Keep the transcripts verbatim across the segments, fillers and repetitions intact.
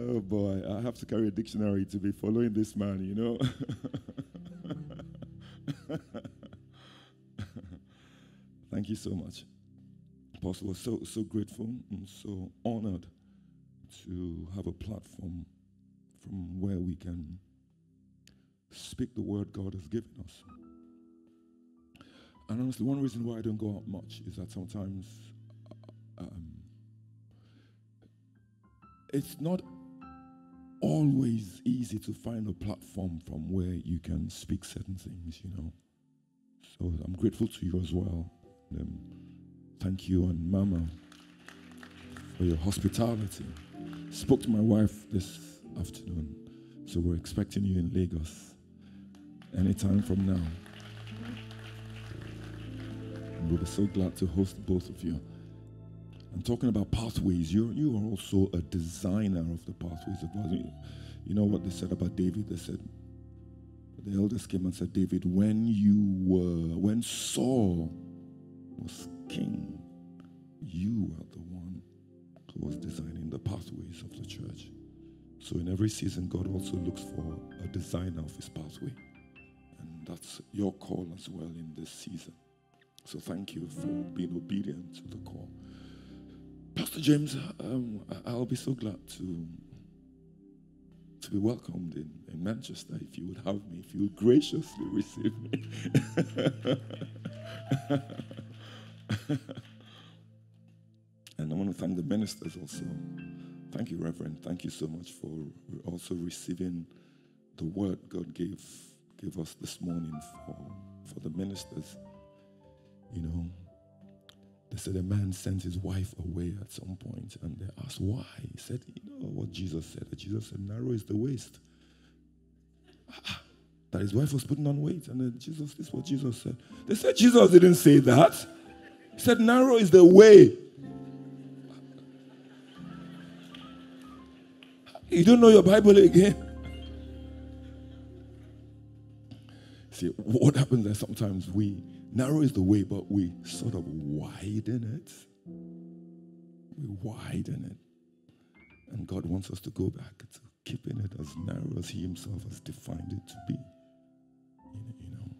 Oh boy, I have to carry a dictionary to be following this man, you know. Thank you so much. Apostle, was so, so grateful and so honored to have a platform from where we can speak the word God has given us. And honestly, one reason why I don't go out much is that sometimes um, it's not always easy to find a platform from where you can speak certain things, you know. So I'm grateful to you as well. Um, thank you and Mama for your hospitality. Spoke to my wife this afternoon, so we're expecting you in Lagos anytime from now. And we'll be so glad to host both of you. I'm talking about pathways. You're, you are also a designer of the pathways of God. You know what they said about David? They said, the elders came and said, David, when you were, when Saul was king, you were the one who was designing the pathways of the church. So in every season, God also looks for a designer of his pathway. And that's your call as well in this season. So thank you for being obedient to the call. Pastor James, um, I'll be so glad to, to be welcomed in, in Manchester if you would have me, if you would graciously receive me. And I want to thank the ministers also. Thank you, Reverend. Thank you so much for also receiving the word God gave, gave us this morning for, for the ministers. You know, they said a man sent his wife away at some point, and they asked why. He said, you know what Jesus said? And Jesus said, narrow is the waist. Ah, that his wife was putting on weight. And then Jesus, this is what Jesus said. They said, Jesus didn't say that. He said, narrow is the way. You don't know your Bible again. See, what happens is sometimes we, narrow is the way, but we sort of widen it. We widen it. And God wants us to go back to keeping it as narrow as he himself has defined it to be. You know.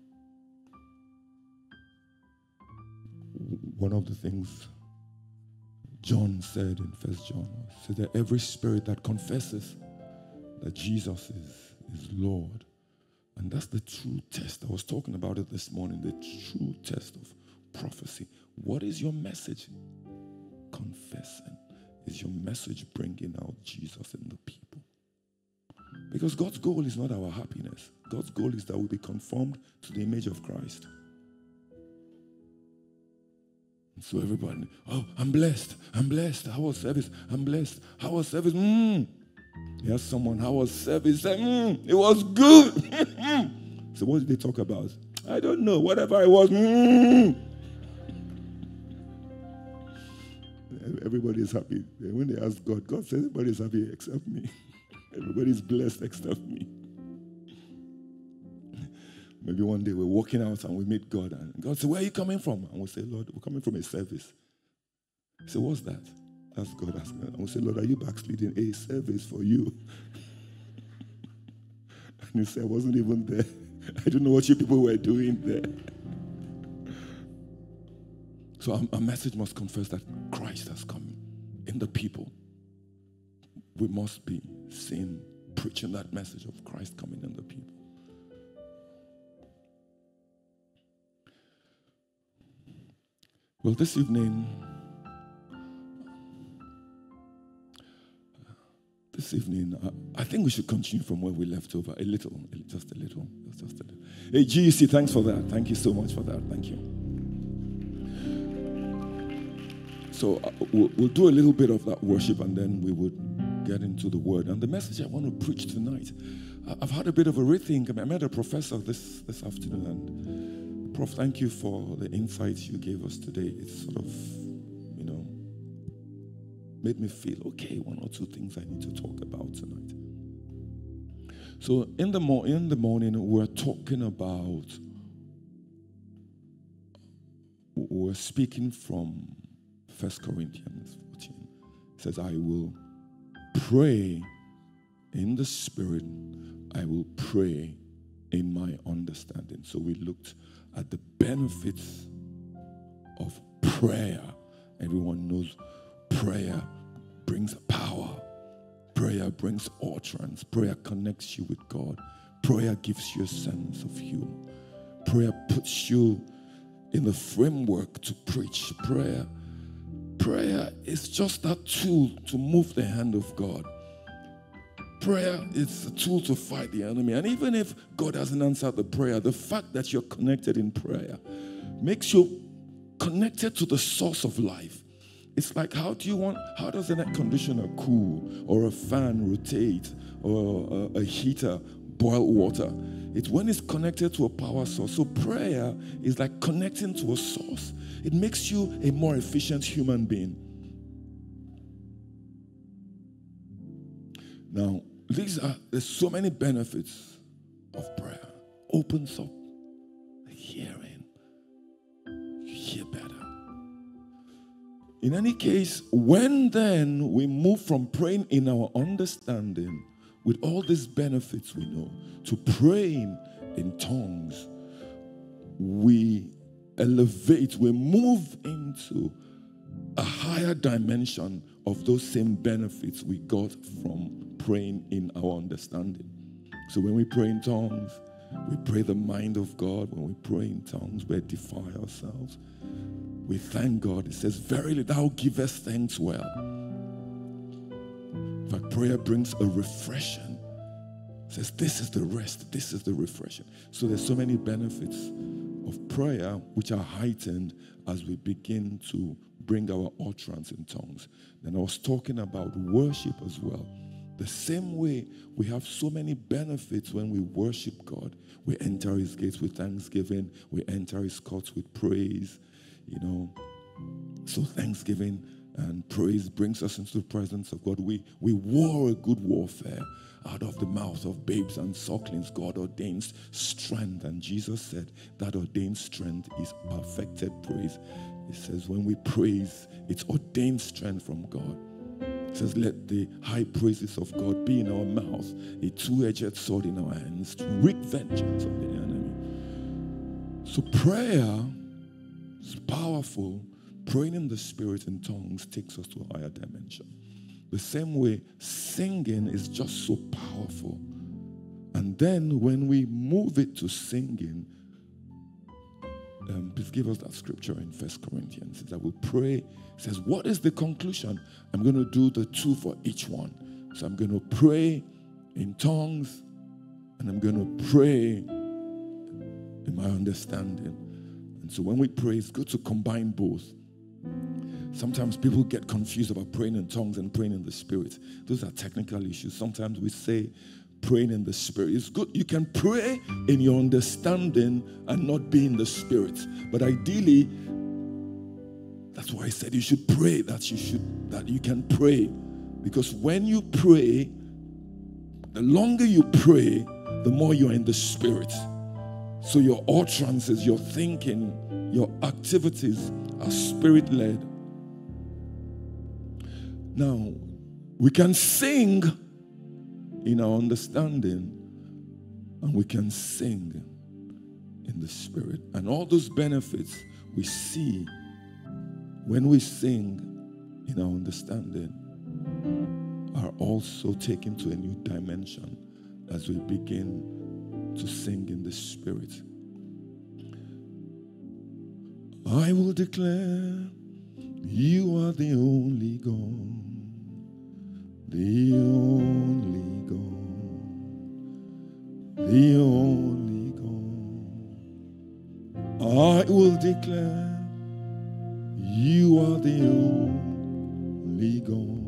One of the things John said in First John, said that every spirit that confesses that Jesus is, is Lord. And that's the true test. I was talking about it this morning, the true test of prophecy. What is your message? Confessing. Is your message bringing out Jesus in the people? Because God's goal is not our happiness. God's goal is that we be conformed to the image of Christ. And so everybody, oh, I'm blessed. I'm blessed. How was service? I'm blessed. How was service? Mm. He asked someone, how was service? He said, mm, it was good. So what did they talk about? I don't know. Whatever it was. Mm. Everybody's happy. When they ask God, God says, everybody's happy except me. Everybody's blessed except me. Maybe one day we're walking out and we meet God. And God said, where are you coming from? And we say, Lord, we're coming from a service. He said, what's that? That's God asking. And we say, Lord, are you backsliding? A service for you. And he said, I wasn't even there. I don't know what you people were doing there. So our, our message must confess that Christ has come in the people. We must be seen preaching that message of Christ coming in the people. Well, this evening... This evening, I, I think we should continue from where we left over. A little, just a little, just a little. Hey, G E C, thanks for that. Thank you so much for that. Thank you. So uh, we'll, we'll do a little bit of that worship, and then we would get into the word. And the message I want to preach tonight, I've had a bit of a rethink. I, mean, I met a professor this, this afternoon, and Prof, thank you for the insights you gave us today. It's sort of, you know, made me feel, okay, one or two things I need to talk about tonight. So in the, mo- in the morning, we're talking about, we're speaking from First Corinthians fourteen. It says, I will pray in the Spirit, I will pray in my understanding. So we looked at the benefits of prayer. Everyone knows prayer brings power. Prayer brings utterance. Prayer connects you with God. Prayer gives you a sense of humor. Prayer puts you in the framework to preach. Prayer, prayer is just that tool to move the hand of God. Prayer is a tool to fight the enemy. And even if God hasn't answered the prayer, the fact that you're connected in prayer makes you connected to the source of life. It's like, how do you want, how does an air conditioner cool, or a fan rotate, or a, a heater boil water? It's when it's connected to a power source. So prayer is like connecting to a source. It makes you a more efficient human being. Now, these are, there's so many benefits of prayer. Opens up the hearing. You hear better. In any case, when then we move from praying in our understanding with all these benefits we know to praying in tongues, we elevate, we move into a higher dimension of those same benefits we got from praying in our understanding. So when we pray in tongues, we pray the mind of God. When we pray in tongues, we edify ourselves. We thank God. It says, verily thou givest thanks well. In fact, prayer brings a refreshing. It says, this is the rest. This is the refreshing. So there's so many benefits of prayer which are heightened as we begin to bring our utterance in tongues. Then I was talking about worship as well. The same way we have so many benefits when we worship God. We enter his gates with thanksgiving. We enter his courts with praise. You know, so thanksgiving and praise brings us into the presence of God. We, we war a good warfare. Out of the mouth of babes and sucklings, God ordains strength. And Jesus said that ordained strength is perfected praise. It says when we praise, it's ordained strength from God. It says let the high praises of God be in our mouth, a two-edged sword in our hands to wreak vengeance on the enemy. So prayer is powerful. Praying in the Spirit in tongues takes us to a higher dimension. The same way singing is just so powerful. And then when we move it to singing, um, please give us that scripture in First Corinthians that we'll pray. It says, what is the conclusion? I'm going to do the two for each one. So I'm going to pray in tongues and I'm going to pray in my understanding. And so when we pray, it's good to combine both. Sometimes people get confused about praying in tongues and praying in the Spirit. Those are technical issues. Sometimes we say praying in the Spirit. It's good. You can pray in your understanding and not be in the Spirit. But ideally, that's why I said you should pray, that you should, that you can pray. Because when you pray, the longer you pray, the more you're in the Spirit. So your utterances, your thinking, your activities are Spirit-led. Now, we can sing in our understanding and we can sing in the Spirit. And all those benefits we see when we sing in our understanding are also taken to a new dimension as we begin to sing in the Spirit. I will declare you are the only God. The only God, the only God, I will declare you are the only God,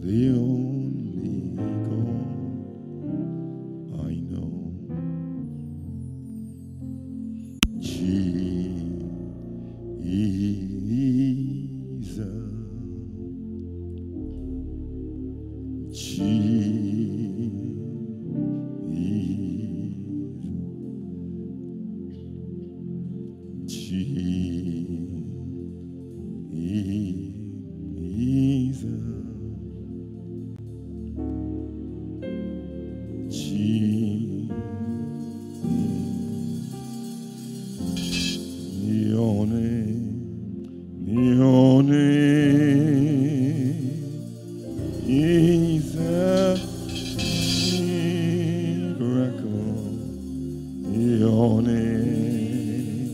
the only God I know. Jesus. Jesus, is a miracle. Your name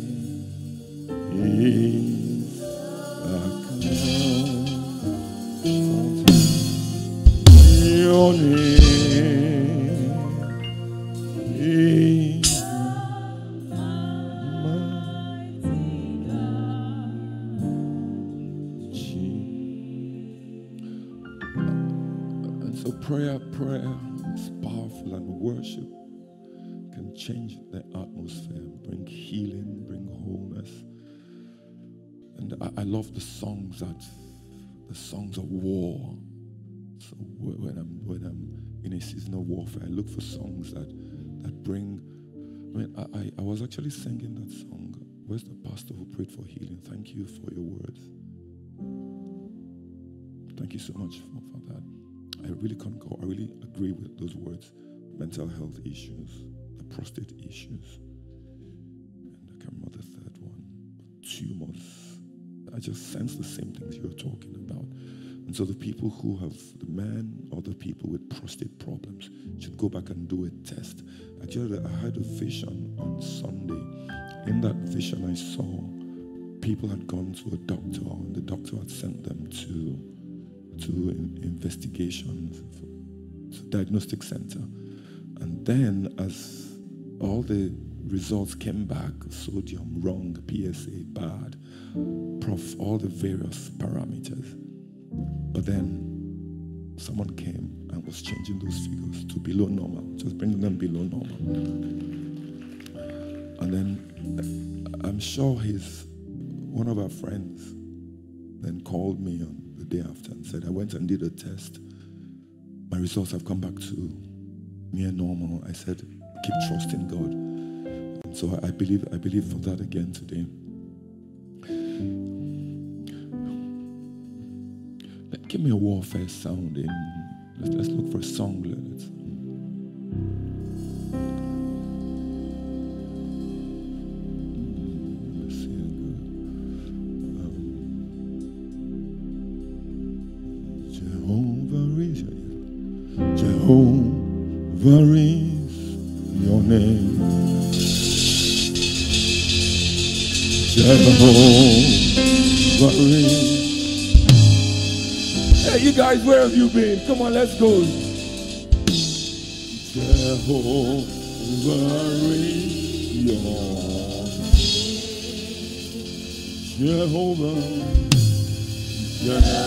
is a comfort. Your name is mighty God. And so prayer, prayer is powerful, and worship can change the atmosphere, bring healing, bring wholeness. And I, I love the songs that the songs of war. So when I'm when I'm in a season of warfare, I look for songs that that bring. I mean, I, I, I was actually singing that song. Where's the pastor who prayed for healing? Thank you for your words. Thank you so much for, for that. I really concur. I really agree with those words. Mental health issues, the prostate issues, and I can't remember the third one, tumors. I just sense the same things you're talking about. And so the people who have, the men or the people with prostate problems should go back and do a test. Actually, I had a vision on Sunday. In that vision I saw people had gone to a doctor, and the doctor had sent them to to investigations, to diagnostic center. And then as all the results came back, sodium wrong, P S A bad, prof, all the various parameters. But then someone came and was changing those figures to below normal, just bringing them below normal. And then I'm sure his, one of our friends then called me on the day after and said, I went and did a test. My results have come back to near normal. I said, keep trusting God. And so I believe, I believe for that again today. Give me a warfare sound. In, let's, let's look for a song. Let's, Jehovah is your name. Jehovah is. Hey, you guys, where have you been? Come on, let's go. Jehovah is your name. Jehovah. Jehovah is your name.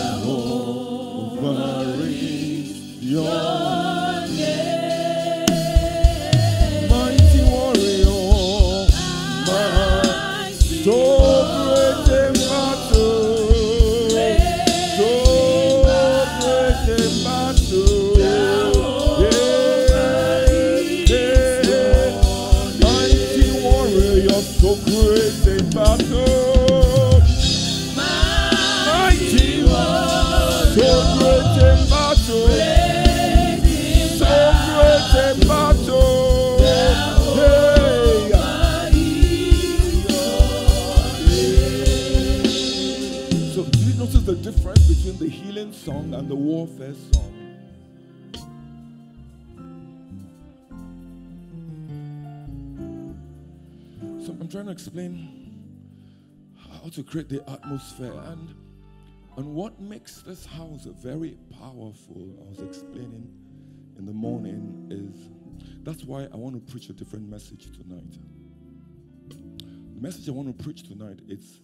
The healing song and the warfare song. So I'm trying to explain how to create the atmosphere and and what makes this house very powerful. I was explaining in the morning is that's why I want to preach a different message tonight. The message I want to preach tonight it's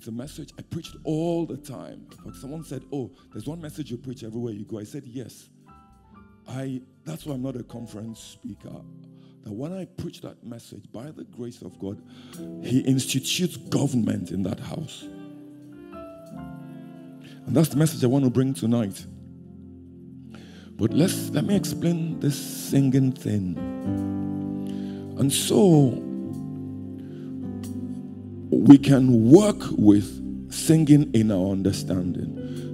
It's a message I preached all the time. But someone said, oh, there's one message you preach everywhere you go. I said, yes. I. That's why I'm not a conference speaker. That when I preach that message, by the grace of God, he institutes government in that house. And that's the message I want to bring tonight. But let's let me explain this singing thing. And so we can work with singing in our understanding.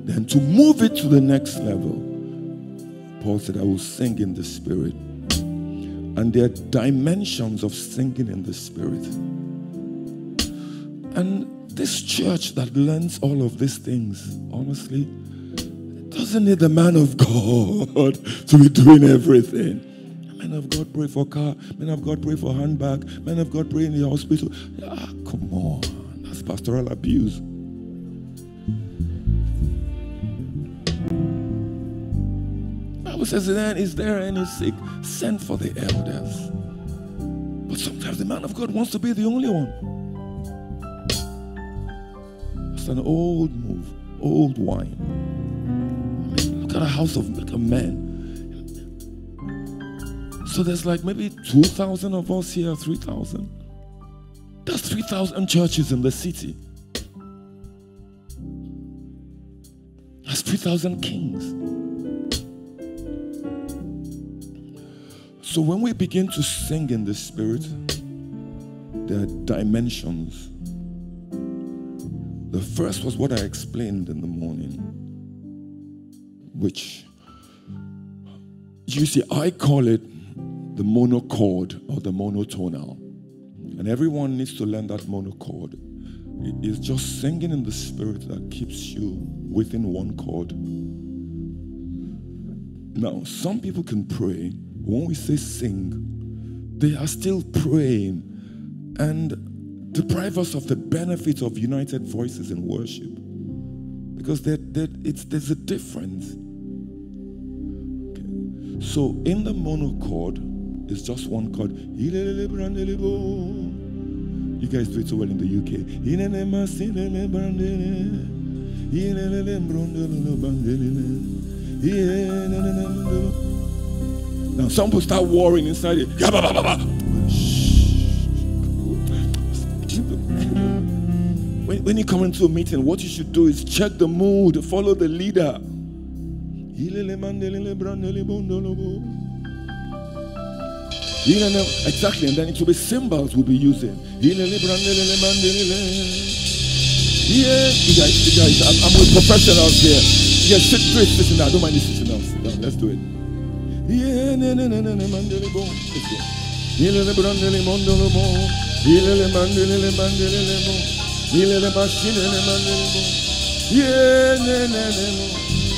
Then to move it to the next level, Paul said, I will sing in the Spirit. And there are dimensions of singing in the Spirit. And this church that learns all of these things, honestly, doesn't need the man of God to be doing everything. Men of God pray for car. Men of God pray for handbag. Men of God pray in the hospital. Ah, come on. That's pastoral abuse. Bible says, then is there any sick? Send for the elders. But sometimes the man of God wants to be the only one. It's an old move, old wine. I mean, look at a house of like a man. So there's like maybe two thousand of us here, three thousand. That's three thousand churches in the city. That's three thousand kings. So when we begin to sing in the Spirit, there are dimensions. The first was what I explained in the morning, which, you see, I call it the monochord or the monotonal. And everyone needs to learn that monochord. It is just singing in the Spirit that keeps you within one chord. Now, some people can pray. When we say sing, they are still praying and deprive us of the benefit of united voices in worship. Because they're, they're, it's, there's a difference. Okay. So in the monochord, it's just one chord. You guys do it so well in the U K. Now some people start warring inside it. When you come into a meeting, what you should do is check the mood, follow the leader. Exactly, and then it will be cymbals we'll be using. You guys, you guys, I'm, I'm with professionals here. You guys, sit straight, sit down. I don't mind you sitting down. Sit down. Let's do it. You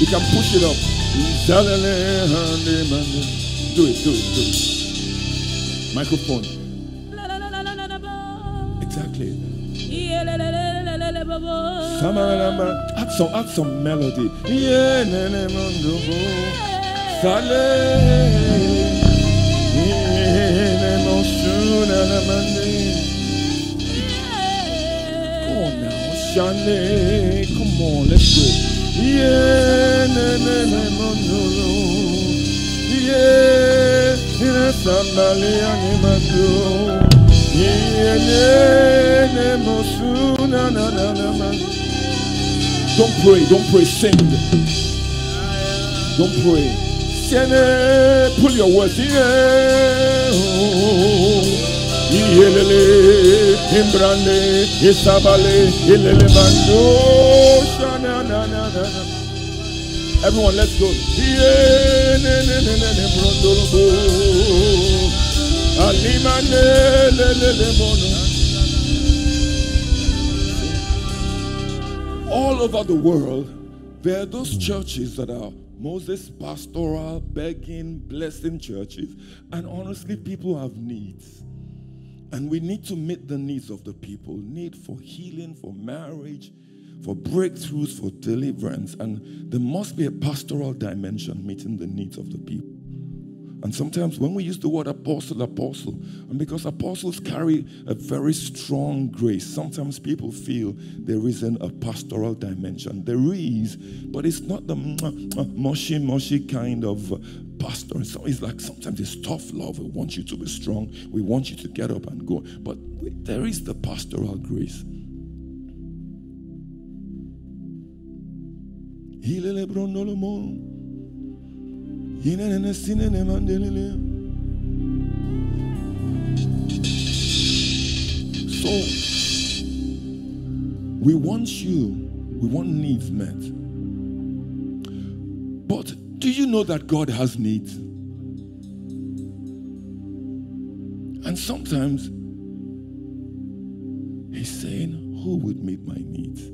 can push it up. Do it, do it, do it. Microphone. Exactly. Add some, add some melody. Come on now, Shane. Come on, let's go. Don't pray, don't pray, sing. Don't pray. Pull your words. Everyone, let's go. All over the world, there are those churches that are Moses, pastoral, begging, blessing churches. And honestly, people have needs. And we need to meet the needs of the people. Need for healing, for marriage, for breakthroughs, for deliverance. And there must be a pastoral dimension meeting the needs of the people. And sometimes when we use the word apostle, apostle, and because apostles carry a very strong grace, sometimes people feel there isn't a pastoral dimension. There is, but it's not the mushy, mushy kind of pastor. So it's like sometimes it's tough love. We want you to be strong. We want you to get up and go. But there is the pastoral grace. So, we want you, we want needs met. But do you know that God has needs? And sometimes, He's saying, who would meet my needs?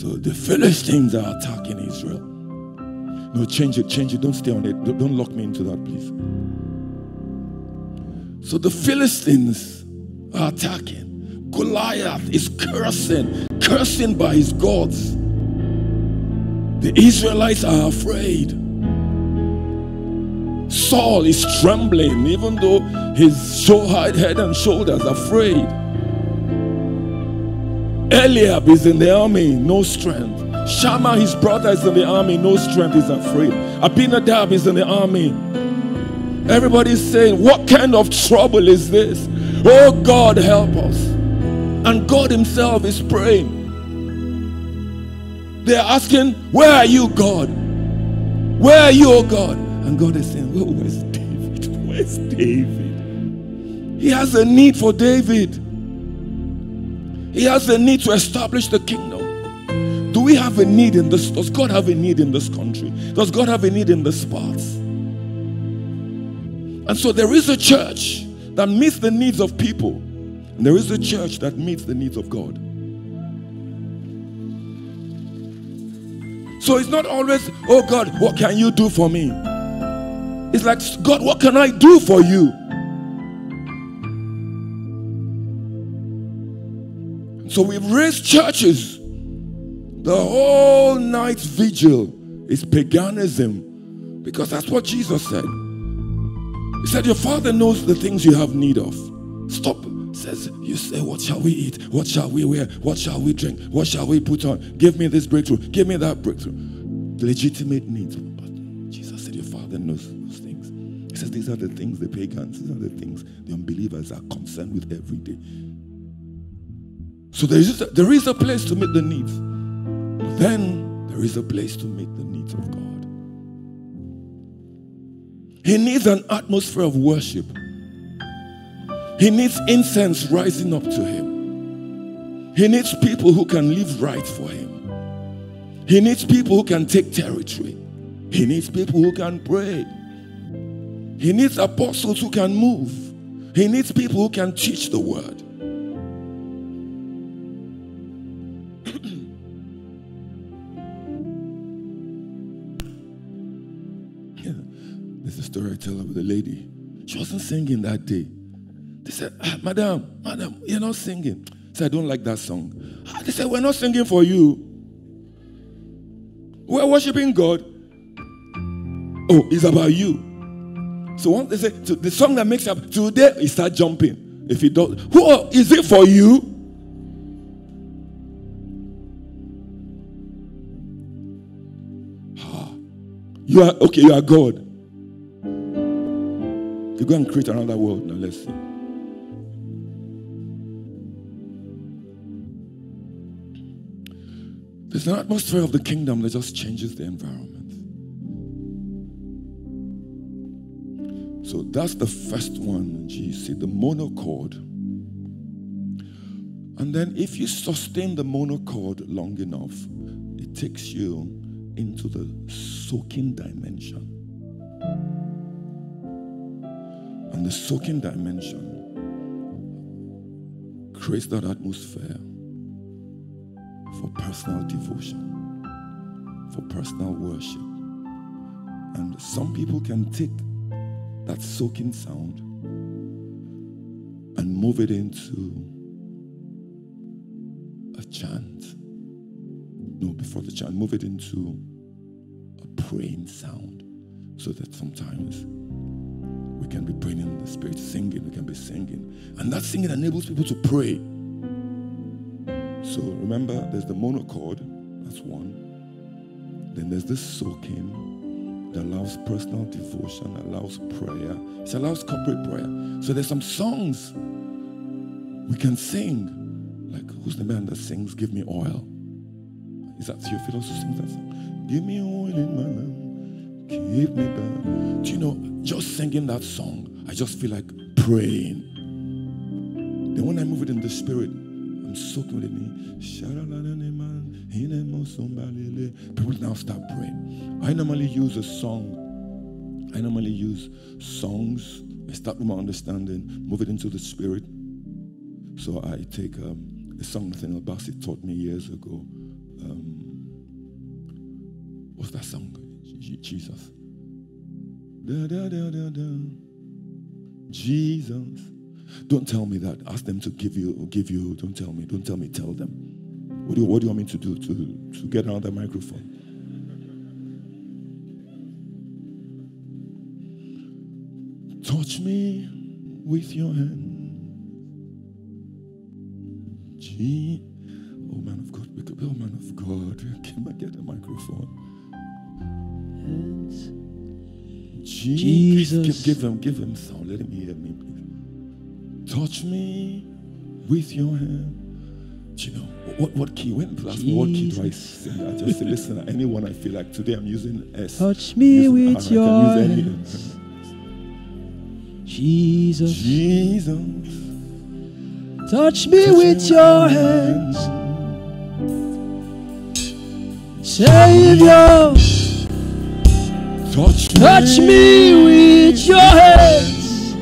So the Philistines are attacking Israel. No, change it, change it. Don't stay on it. Don't lock me into that, please. So the Philistines are attacking. Goliath is cursing, cursing by his gods. The Israelites are afraid. Saul is trembling, even though he's so high head and shoulders, afraid. Eliab is in the army, no strength. Shammah, his brother, is in the army, no strength, is afraid. Abinadab is in the army. Everybody's saying, what kind of trouble is this? Oh God, help us. And God himself is praying. They're asking, where are you, God? Where are you, oh God? And God is saying, oh, where's David? Where's David? He has a need for David. He has a need to establish the kingdom. Do we have a need in this? Does God have a need in this country? Does God have a need in this part? And so there is a church that meets the needs of people. And there is a church that meets the needs of God. So it's not always, oh God, what can you do for me? It's like, God, what can I do for you? So we've raised churches. The whole night's vigil is paganism, because that's what Jesus said. He said, your Father knows the things you have need of. Stop. Says, you say, what shall we eat? What shall we wear? What shall we drink? What shall we put on? Give me this breakthrough. Give me that breakthrough. Legitimate needs. But Jesus said, your Father knows those things. He says, these are the things the pagans, these are the things the unbelievers are concerned with every day. So there is a, there is a place to meet the needs. But then there is a place to meet the needs of God. He needs an atmosphere of worship. He needs incense rising up to him. He needs people who can live right for him. He needs people who can take territory. He needs people who can pray. He needs apostles who can move. He needs people who can teach the word. Yeah. There's a story I tell about the lady. She wasn't singing that day. They said, ah, Madam, Madam, you're not singing. I said, I don't like that song. Ah, they said, we're not singing for you. We're worshiping God. Oh, it's about you. So once they say, the song that makes up today, you start jumping. If it does, who is it for you? Ah, you are, okay, you are God. You go and create another world. Now let's see. There's an atmosphere of the kingdom that just changes the environment. So that's the first one, G C, the monochord. And then if you sustain the monochord long enough, it takes you into the soaking dimension. And the soaking dimension creates that atmosphere for personal devotion, for personal worship. And some people can take that soaking sound and move it into a chant. No, before the chant, move it into a praying sound, so that sometimes we can be praying in the spirit, singing, we can be singing. And that singing enables people to pray. So remember, there's the monochord, that's one. Then there's this soaking that allows personal devotion, allows prayer. It allows corporate prayer. So there's some songs we can sing. Like, who's the man that sings, give me oil? Is that Theophilus who sings that song? Give me oil in my lamp, keep me back. Do you know, just singing that song, I just feel like praying. Then when I move it in the spirit, I'm soaking with it. People now start praying. I normally use a song. I normally use songs. I start with my understanding, move it into the spirit. So I take um, a song Nathaniel Bassey taught me years ago. Uh, um, what's that song? Jesus. Da, da, da, da, da. Jesus. Don't tell me that. Ask them to give you, give you. Don't tell me. Don't tell me. Tell them. What do you, what do you want me to do to, to get another microphone? Touch me with your hand. Gee. Oh, man of God. Wake up. Oh, man of God. Can I get a microphone? Hands. Jesus. Give, give him, give him sound. Let him hear me, please. Touch me with your hand. Do you know what? What key? When last? What key do I sing? I just say, listen. Anyone I feel like today, I'm using S. Touch me using with R. Your I can use hands. Any. Jesus. Jesus. Touch me Touch with, with your hands, hands. Savior. Touch me, Touch me with your hands,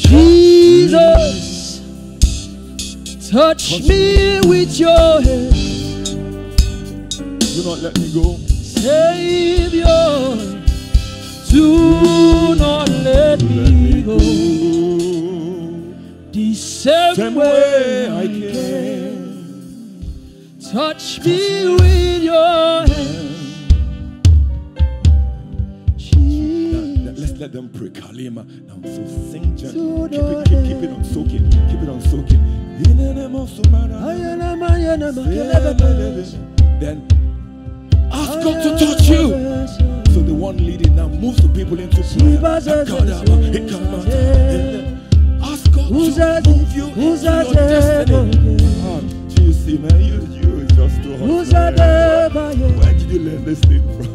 Jesus. Touch me with your hands. Do not let me go, Savior. Do not let me go. The same way I came. Touch me with your hands. Let them pray. Kalima. Now, so sing gently. Keep it, keep, keep it on soaking. Keep it on soaking. Then ask God to touch you. So the one leading now moves the people into prayer. Ask God to move you into your destiny. G C, man, you, you are just too hot. Where did you learn this thing from?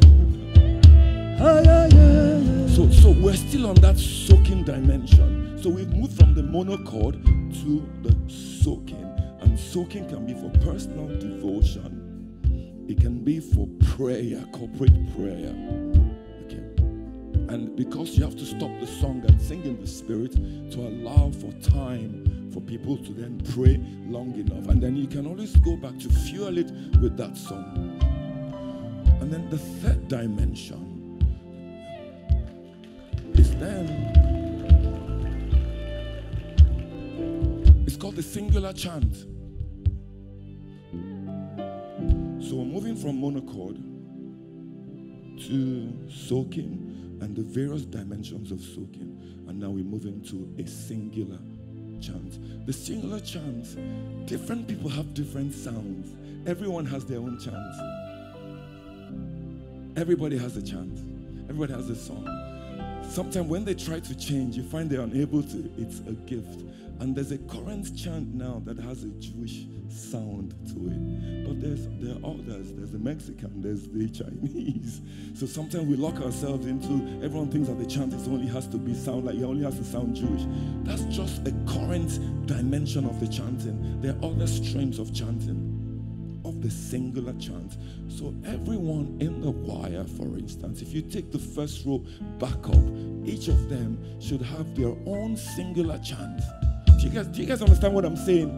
So, so we're still on that soaking dimension. So we've moved from the monochord to the soaking. And soaking can be for personal devotion. It can be for prayer, corporate prayer. Okay. And because you have to stop the song and sing in the spirit to allow for time for people to then pray long enough. And then you can always go back to fuel it with that song. And then the third dimension is then it's called the singular chant. So we're moving from monochord to soaking and the various dimensions of soaking, and now we move into a singular chant. The singular chant, different people have different sounds. Everyone has their own chant. Everybody has a chant. Everybody has a song. Sometimes when they try to change, you find they're unable to. It's a gift. And there's a current chant now that has a Jewish sound to it. But there's, there are others. There's the Mexican, there's the Chinese. So sometimes we lock ourselves into, everyone thinks that the chant is only has to be sound like, it only has to sound Jewish. That's just a current dimension of the chanting. There are other streams of chanting, of the singular chant. So everyone in the choir, for instance, if you take the first row back up, each of them should have their own singular chant. Do you guys, do you guys understand what I'm saying?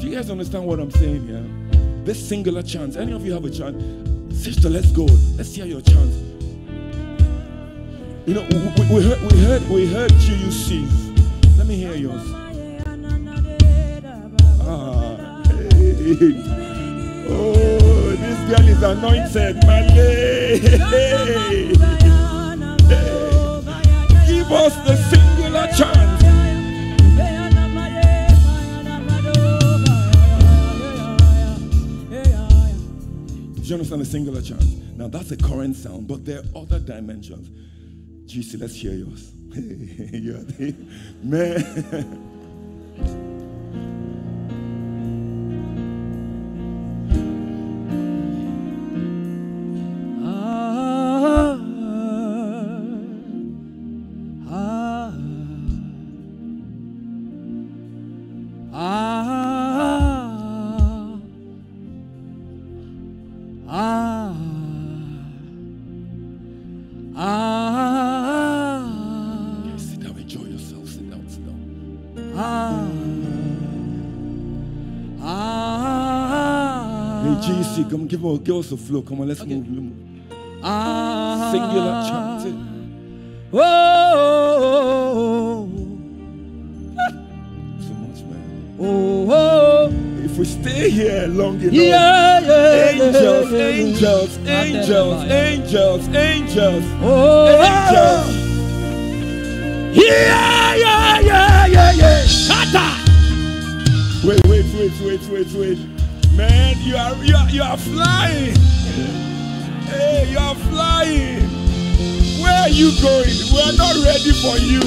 Do you guys understand what I'm saying here? Yeah? This singular chant, any of you have a chant? Sister, let's go. Let's hear your chant. You know, we, we heard, we heard, we heard G U C. Let me hear yours. Oh, this girl is anointed, Malay. Hey. Give us the singular chant. Do you understand the singular chant? Now that's a current sound, but there are other dimensions. G C, let's hear yours. You're the man. Ah, ah. G C, come give us, give us a flow. Come on, let's okay. move. move. Ah, singular chanting. Oh, oh, oh, oh. So much, man. Oh, oh, oh. If we stay here long enough, yeah, yeah, angels, yeah, yeah, yeah. angels, yeah. angels, yeah. angels, yeah. angels, oh, angels. Yeah, yeah, yeah, yeah, yeah. Kata. Wait, wait, wait, wait, wait, wait. Man, you are, you are, you are flying. Hey, you are flying. Where are you going? We are not ready for you.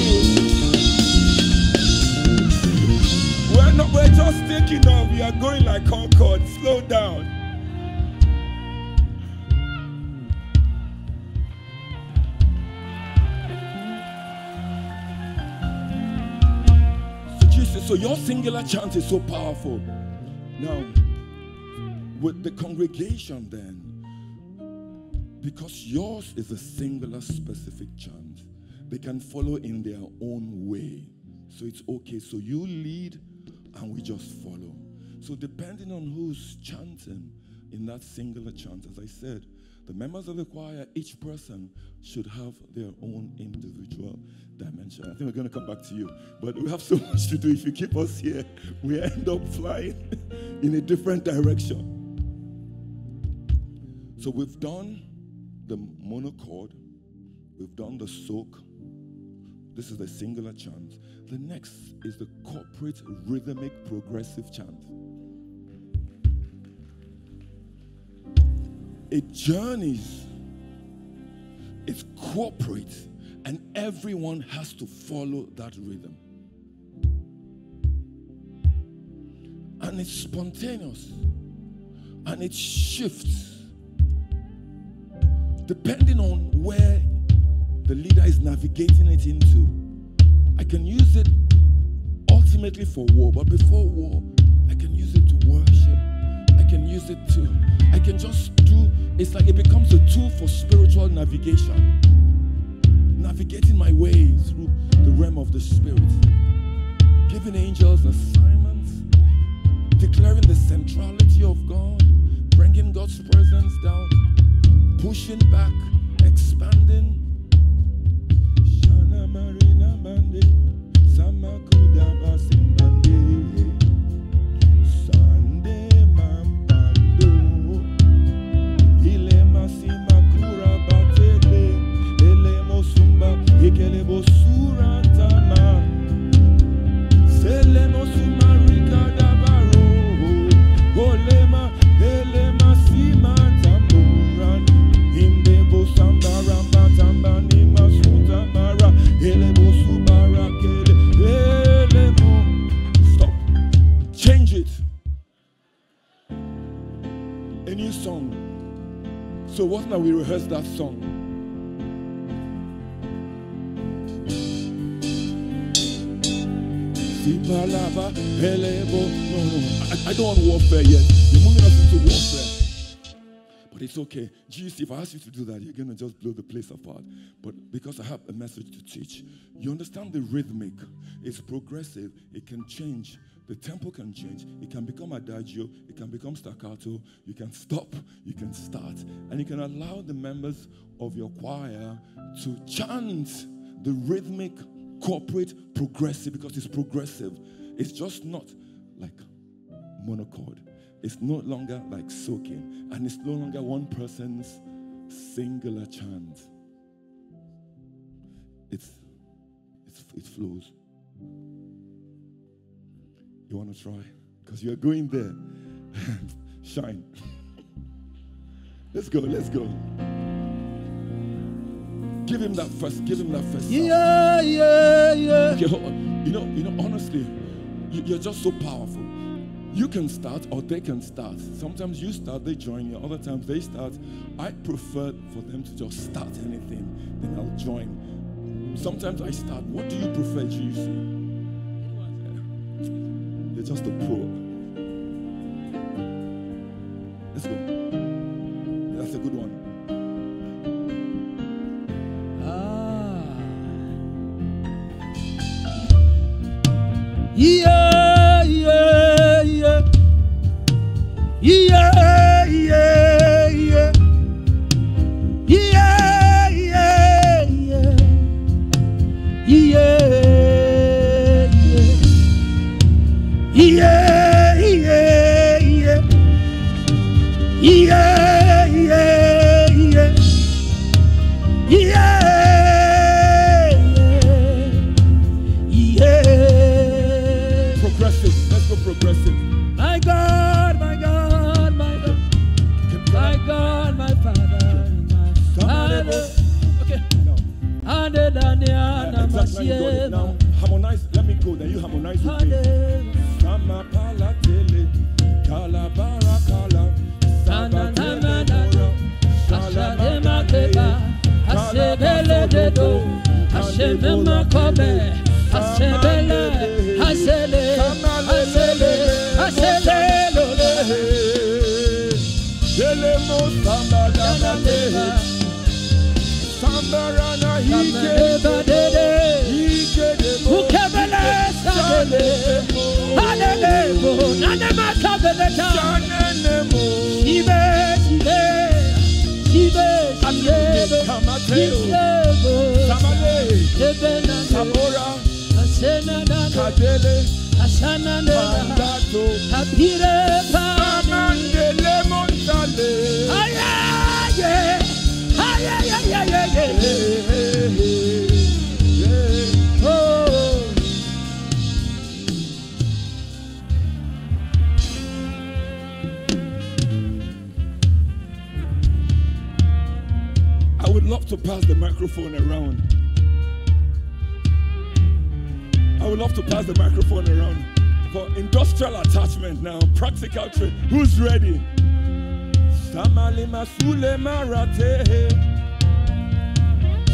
We're not, we're just taking off. We are going like Concord. Slow down. So Jesus, so your singular chant is so powerful. Now, with the congregation then, because yours is a singular specific chant, they can follow in their own way. So it's okay. So you lead and we just follow. So depending on who's chanting in that singular chant, as I said, the members of the choir, each person should have their own individual dimension. I think we're going to come back to you. But we have so much to do. If you keep us here, we end up flying in a different direction. So we've done the monochord, we've done the soak, this is the singular chant. The next is the corporate rhythmic progressive chant. It journeys, it's corporate, and everyone has to follow that rhythm. And it's spontaneous, and it shifts. Depending on where the leader is navigating it into, I can use it ultimately for war, but before war, I can use it to worship. I can use it to, I can just do, it's like it becomes a tool for spiritual navigation. Navigating my way through the realm of the spirit. Giving angels assignments, declaring the centrality of God, bringing God's presence down. Pushing back, expanding. Shana Marina Bande, Samakuda Basin Bande, Sunday Mambando, Ilema Simakura Batele, Elemo Sumba, Ekelebo Suratama, Selemo Sumarika Dabaro, Olema, Elema Sima. Stop. Change it. A new song. So what now we rehearse that song? I, I don't want warfare yet. You're moving us into warfare. But it's okay. G C, if I ask you to do that, you're going to just blow the place apart. But because I have a message to teach, you understand the rhythmic. It's progressive. It can change. The tempo can change. It can become adagio. It can become staccato. You can stop. You can start. And you can allow the members of your choir to chant the rhythmic, corporate, progressive, because it's progressive. It's just not like monochord. It's no longer like soaking, and it's no longer one person's singular chant. It's, it's, it flows. You want to try? Because you're going there. Shine. Let's go, let's go. Give him that first, give him that first. Yeah, sound. yeah, yeah. Okay, hold on. You know, you know, honestly, you, you're just so powerful. You can start or they can start. Sometimes you start, they join you. Other times they start. I prefer for them to just start anything, then I'll join. Sometimes I start. What do you prefer, G C? They're just a pro. Let's go. That's a good one. Ah. Yeah. Yeah, yeah. go progressive. My God, my God, my God, my God, my Father, my Father. Okay. Uh, exactly like now, harmonize. Let me go. Then you harmonize with me. Asebele, asele, asele, asele, sele mo samba damade, samba rana hike badede, hike de mo, ukebele sele mo, adele mo, nane makabele ta, nane mo, ibe ibe ibe ibe, kamateo, Kadele, Asana, Mandato, Apire, Amandele, Montale, Ayaye, Ayaye, oh. I would love to pass the microphone around. I would love to pass the microphone around for industrial attachment now, practical trade. Who's ready? Samalima Sulema Rate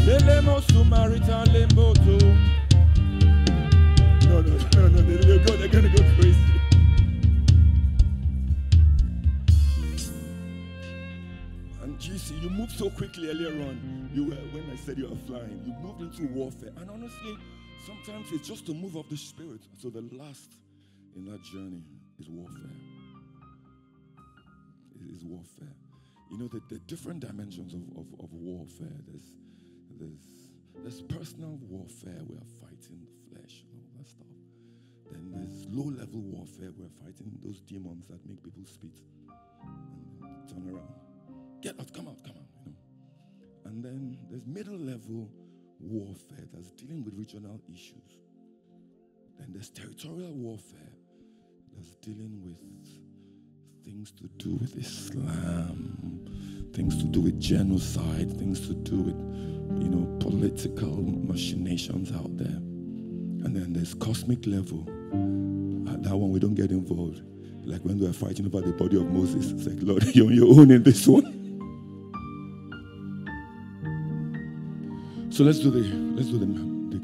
Lelemo Sumarita Lemboto. No, no, no, no, they're going, they're going to go crazy. G C, you moved so quickly earlier on. You were, when I said you were flying, you moved into warfare. And honestly, sometimes it's just a move of the spirit. So the last in that journey is warfare. It is warfare. You know, the, the different dimensions of, of, of warfare. There's, there's, there's personal warfare, where fighting the flesh and all that stuff. Then there's low-level warfare, where fighting those demons that make people spit and turn around. Get out, come out, come out. You know? And then there's middle-level warfare that's dealing with regional issues. Then there's territorial warfare that's dealing with things to do with Islam, things to do with genocide, things to do with, you know, political machinations out there. And then there's cosmic level. At that one, we don't get involved. Like when we were fighting over the body of Moses, it's like, Lord, you're on your own in this one. So let's do the, let's do the, the,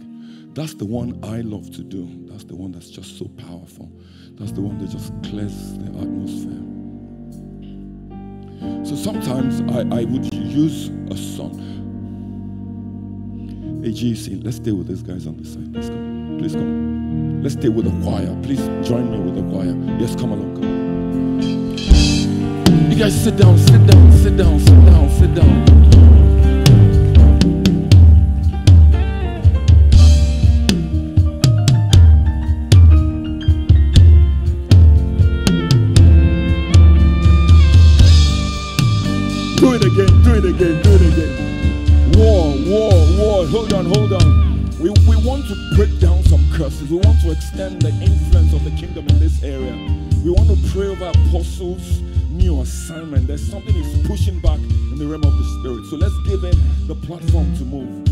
that's the one I love to do. That's the one that's just so powerful. That's the one that just clears the atmosphere. So sometimes I, I would use a song. Hey, G C, let's stay with these guys on the side. Let's go. Please come. Let's stay with the choir. Please join me with the choir. Yes, come along, come along. You guys sit down, sit down, sit down, sit down, sit down. Again, do it again. War, war, war. Hold on, hold on. We, we want to break down some curses. We want to extend the influence of the kingdom in this area. We want to pray over Apostle's new assignment. There's something he's pushing back in the realm of the spirit. So let's give him the platform to move.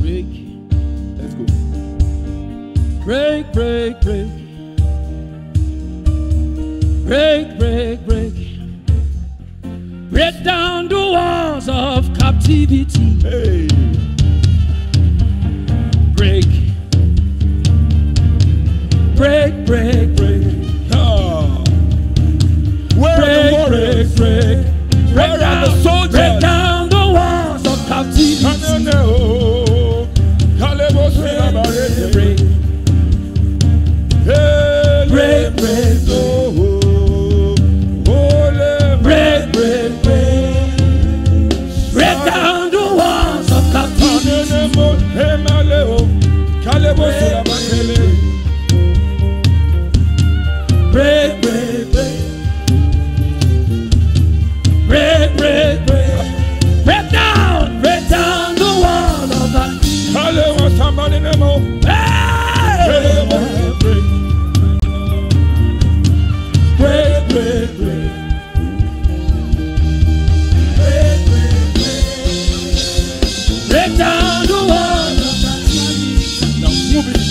Break. Let's go. Break, break, break. Break, break, break. Break down the walls of captivity. Hey. Break. Break, break, break. Oh. Where break, are the break, break, break. Where down, are the soldiers? Break down the walls of captivity. Break. Break, break, break. Break, break, break. Break, break, break. Break down, break down the wall of that. Hallelujah, somebody name. Break, break, break.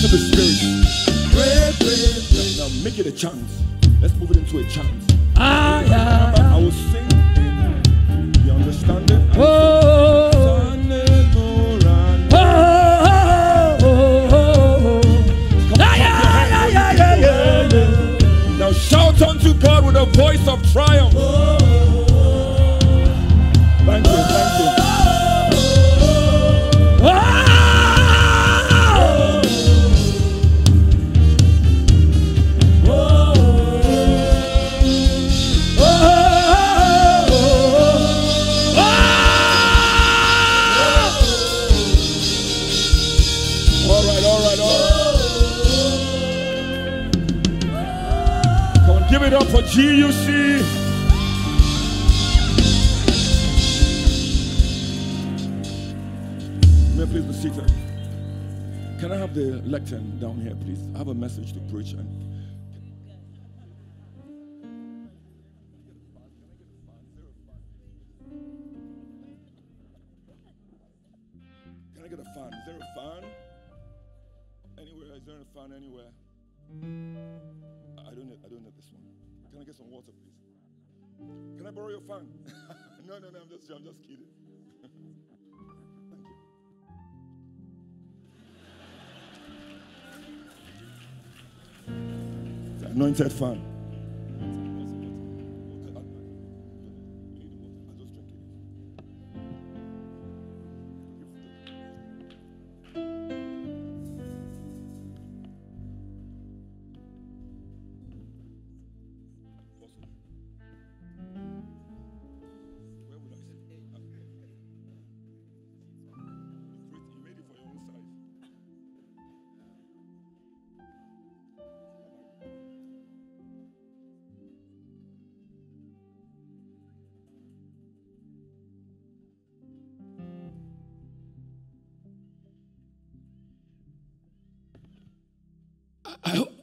to the Spirit. Pray, pray, pray. Now make it a chant. Let's move it into a chant. Ah, okay. ah, ah, I will sing in the understanding. And oh, now shout unto God with a voice of triumph. Oh, oh, oh. Thank you, thank you. Give it up for G U C. May I please be seated? Can I have the lectern down here, please? I have a message to preach. And can I get a fan? Is there a fan? Anywhere? Is there a fan anywhere? I don't know. I don't know this one. Can I get some water, please? Can I borrow your fan? no, no, no. I'm just, I'm just kidding. Thank you. It's an anointed fan.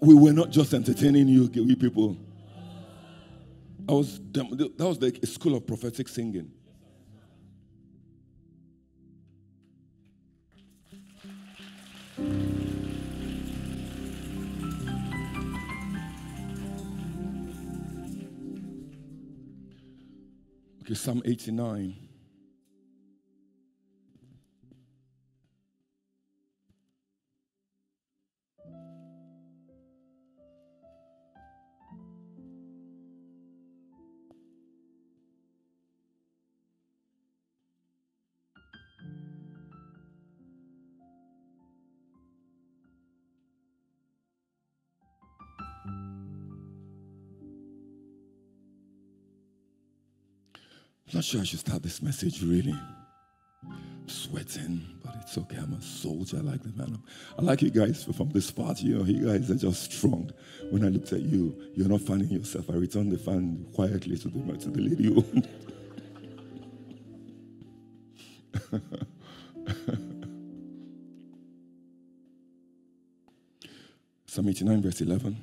We were not just entertaining you, we people. I was, that was like a school of prophetic singing. Okay, Psalm eighty-nine. I'm not sure I should start this message, really. I'm sweating, but it's okay. I'm a soldier. I like the man. I like you guys from this part. You know, you guys are just strong. When I looked at you, you're not fanning yourself. I returned the fan quietly to the, to the lady who owned it. Psalm eighty-nine, verse eleven.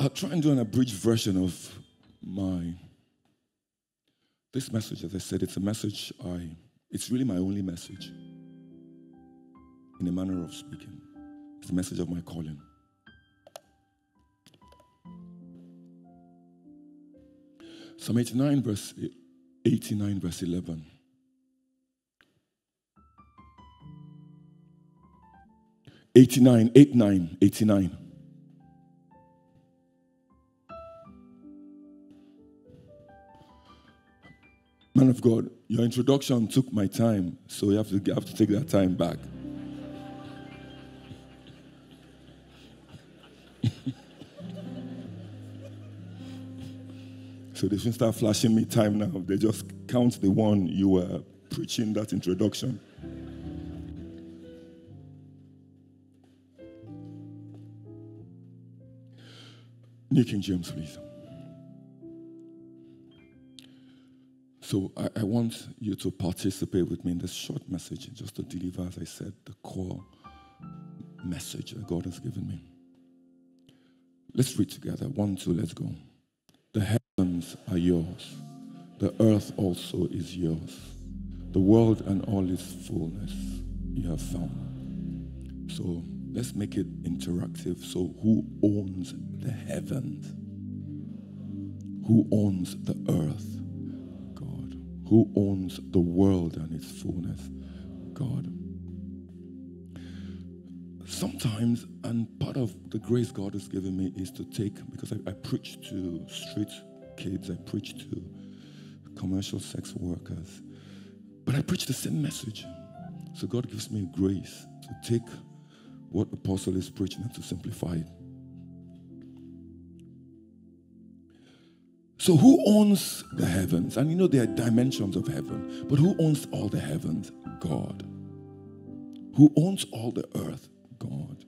I'll try and do an abridged version of my, this message, as I said, it's a message I, it's really my only message, in a manner of speaking. It's a message of my calling. Psalm eighty-nine, verse, eighty-nine, verse eleven. eighty-nine, eighty-nine, eighty-nine. Man of God, your introduction took my time, so you have to, you have to take that time back. So they shouldn't start flashing me time now. They just count the one you were preaching that introduction. New King James, please. So I, I want you to participate with me in this short message, just to deliver, as I said, the core message that God has given me. Let's read together. One, two, let's go. The heavens are yours. The earth also is yours. The world and all its fullness you have found. So let's make it interactive. So who owns the heavens? Who owns the earth? God. Who owns the world and its fullness? God. Sometimes, and part of the grace God has given me is to take, because I, I preach to street kids, I preach to commercial sex workers, but I preach the same message. So God gives me grace to take what Apostle is preaching and to simplify it. So who owns the heavens? And you know there are dimensions of heaven, but who owns all the heavens? God. Who owns all the earth? God.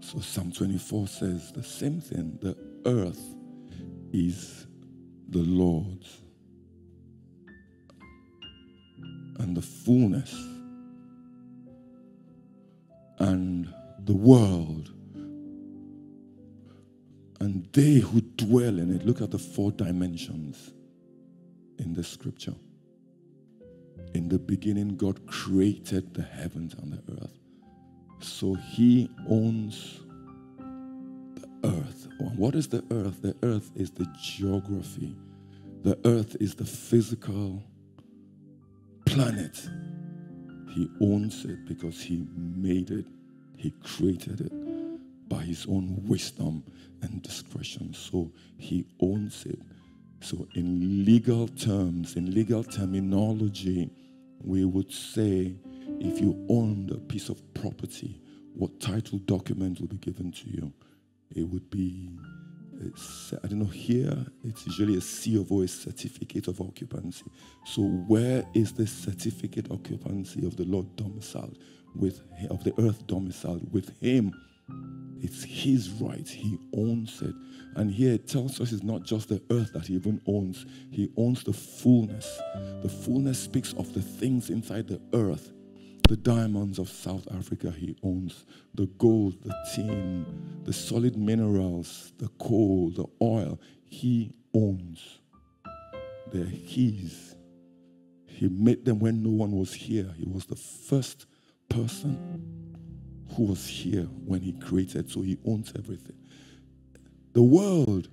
So Psalm twenty-four says the same thing. The earth is the Lord's and the fullness, and the world and they who dwell in it. Look at the four dimensions in the scripture. In the beginning, God created the heavens and the earth. So he owns the earth. What is the earth? The earth is the geography. The earth is the physical planet. He owns it because he made it. He created it by his own wisdom and discretion. So he owns it. So in legal terms, in legal terminology, we would say if you owned a piece of property, what title document would be given to you? It would be, I don't know, here it's usually a C O O, a certificate of occupancy. So where is the certificate occupancy of the Lord domiciled, with, of the earth domiciled with him? It's his right. He owns it. And here it tells us it's not just the earth that he even owns. He owns the fullness. The fullness speaks of the things inside the earth. The diamonds of South Africa he owns. The gold, the tin, the solid minerals, the coal, the oil. He owns. They're his. He made them when no one was here. He was the first person who was here when he created, so he owns everything. The world,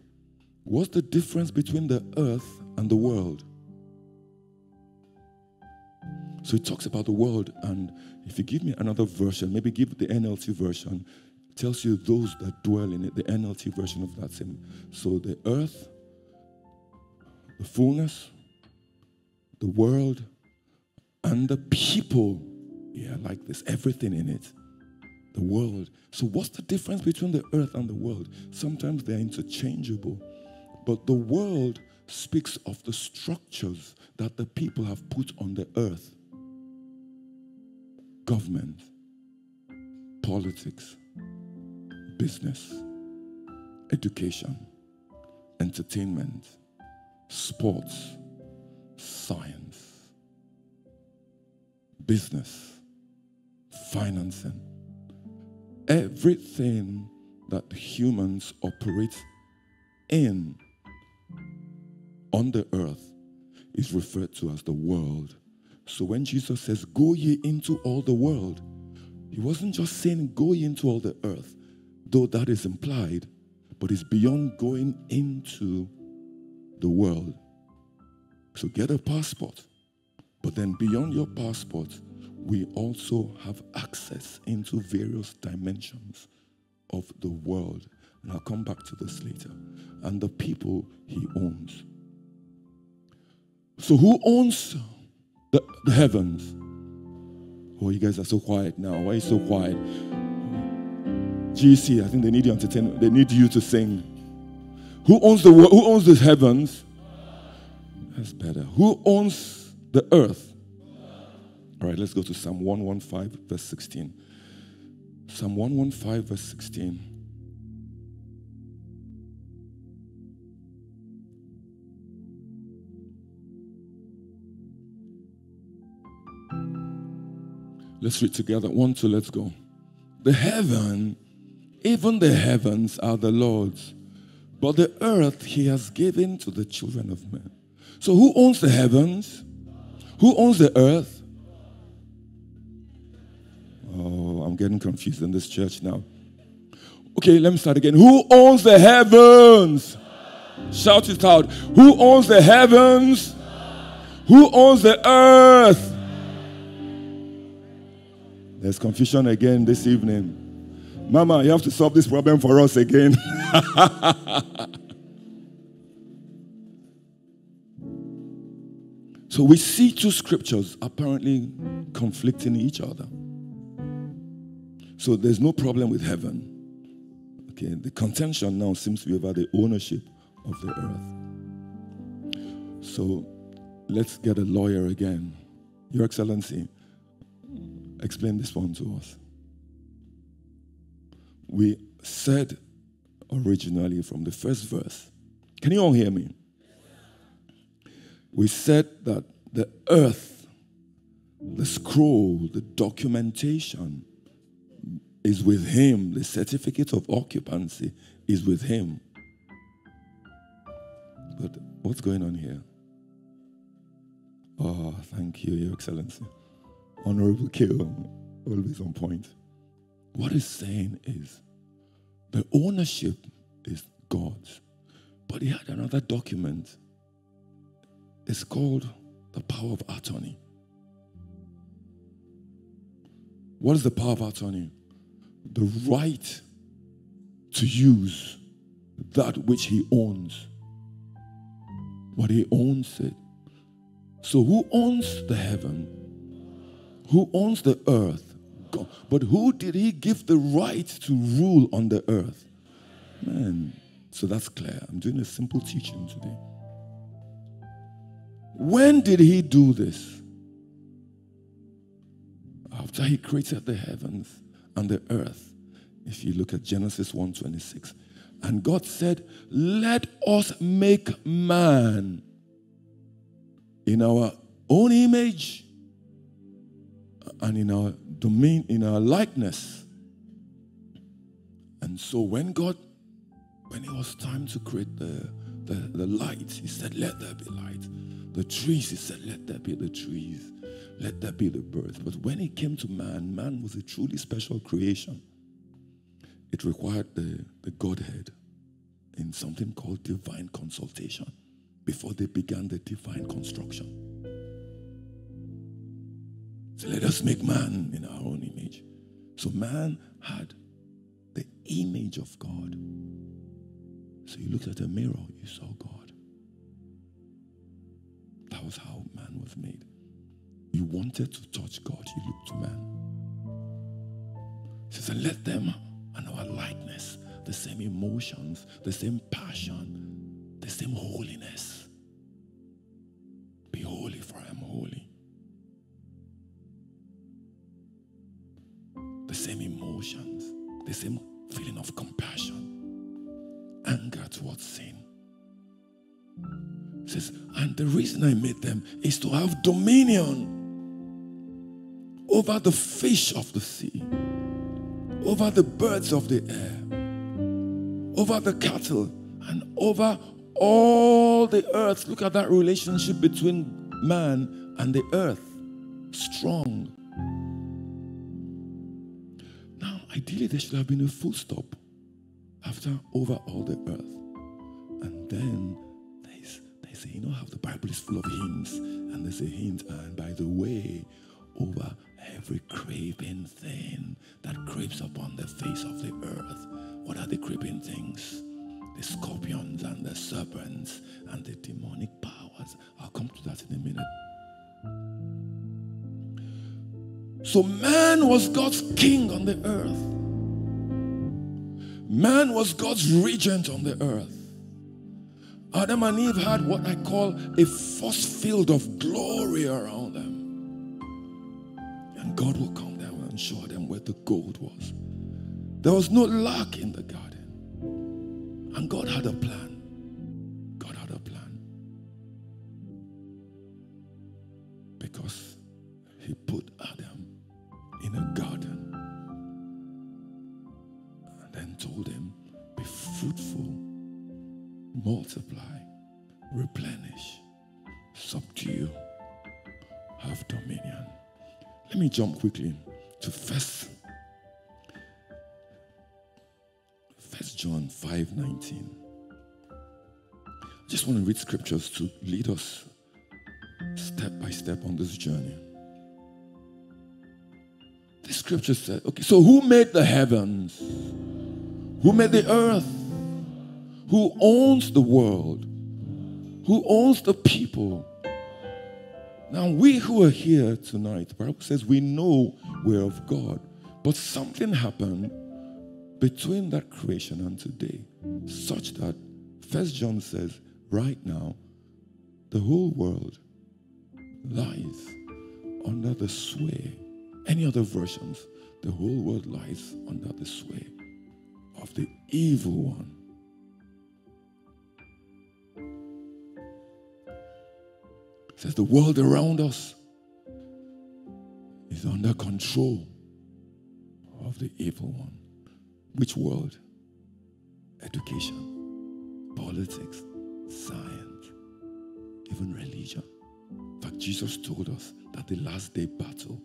what's the difference between the earth and the world? So he talks about the world, and if you give me another version, maybe give the N L T version, it tells you those that dwell in it, the N L T version of that same. So the earth, the fullness, the world, and the people, yeah, like this, everything in it. The world. So what's the difference between the earth and the world? Sometimes they're interchangeable. But the world speaks of the structures that the people have put on the earth. Government, politics, business, education, entertainment, sports, science, business, financing. Everything that humans operate in on the earth is referred to as the world. So when Jesus says, go ye into all the world, he wasn't just saying go ye into all the earth, though that is implied, but it's beyond going into the world. So get a passport, but then beyond your passport, we also have access into various dimensions of the world. And I'll come back to this later. And the people he owns. So who owns the, the heavens? Oh, you guys are so quiet now. Why are you so quiet? G C, I think they need you entertainment. They need you to sing. Who owns the who owns the heavens? That's better. Who owns the earth? All right, let's go to Psalm one fifteen, verse sixteen. Psalm one fifteen, verse sixteen. Let's read together. One, two, let's go. The heaven, even the heavens are the Lord's, but the earth he has given to the children of men. So who owns the heavens? Who owns the earth? Oh, I'm getting confused in this church now. Okay, let me start again. Who owns the heavens? Shout it out. Who owns the heavens? Who owns the earth? There's confusion again this evening. Mama, you have to solve this problem for us again. So we see two scriptures apparently conflicting each other. So there's no problem with heaven. Okay, the contention now seems to be about the ownership of the earth. So let's get a lawyer again. Your Excellency, explain this one to us. We said originally from the first verse, can you all hear me? We said that the earth, the scroll, the documentation is with him. The certificate of occupancy is with him. But what's going on here? Oh, thank you, Your Excellency. Honorable Kill, always on point. What it's saying is the ownership is God's. But he had another document. It's called the power of attorney. What is the power of attorney? The right to use that which he owns. But he owns it. So who owns the heaven? Who owns the earth? God. But who did he give the right to rule on the earth? Man, so that's clear. I'm doing a simple teaching today. When did he do this? After he created the heavens and the earth. If you look at Genesis one twenty-six. And God said, let us make man in our own image and in our domain, in our likeness. And so when God, when it was time to create the, the, the light, he said, let there be light. The trees, he said, let there be the trees. Let there be the birds. But when it came to man, man was a truly special creation. It required the, the Godhead in something called divine consultation before they began the divine construction. So let us make man in our own image. So man had the image of God. So you looked at a mirror, you saw God. That was how man was made. You wanted to touch God, you looked to man. He says, let them and our likeness, the same emotions, the same passion, the same holiness. Be holy, for I am holy. The same emotions, the same feeling of compassion, anger towards sin. It says, and the reason I made them is to have dominion over the fish of the sea, over the birds of the air, over the cattle, and over all the earth. Look at that relationship between man and the earth. Strong. Ideally, there should have been a full stop after over all the earth. And then they, they say, you know how the Bible is full of hints? And there's a hint, and by the way, over every creeping thing that creeps upon the face of the earth. What are the creeping things? The scorpions and the serpents and the demonic powers. I'll come to that in a minute. So man was God's king on the earth. Man was God's regent on the earth. Adam and Eve had what I call a force field of glory around them. And God will come down and show them where the gold was. There was no lack in the garden. And God had a plan. God had a plan. Because he put Adam in a garden and then told him, be fruitful, multiply, replenish, subdue, have dominion. Let me jump quickly to first, first John five nineteen. I just want to read scriptures to lead us step by step on this journey. The scripture said, okay, so who made the heavens? Who made the earth? Who owns the world? Who owns the people? Now, we who are here tonight, the Bible says we know we're of God. But something happened between that creation and today, such that First John says, right now, the whole world lies under the sway. Any other versions, the whole world lies under the sway of the evil one. Says the world around us is under control of the evil one. Which world? Education, politics, science, even religion. In fact, Jesus told us that the last day battle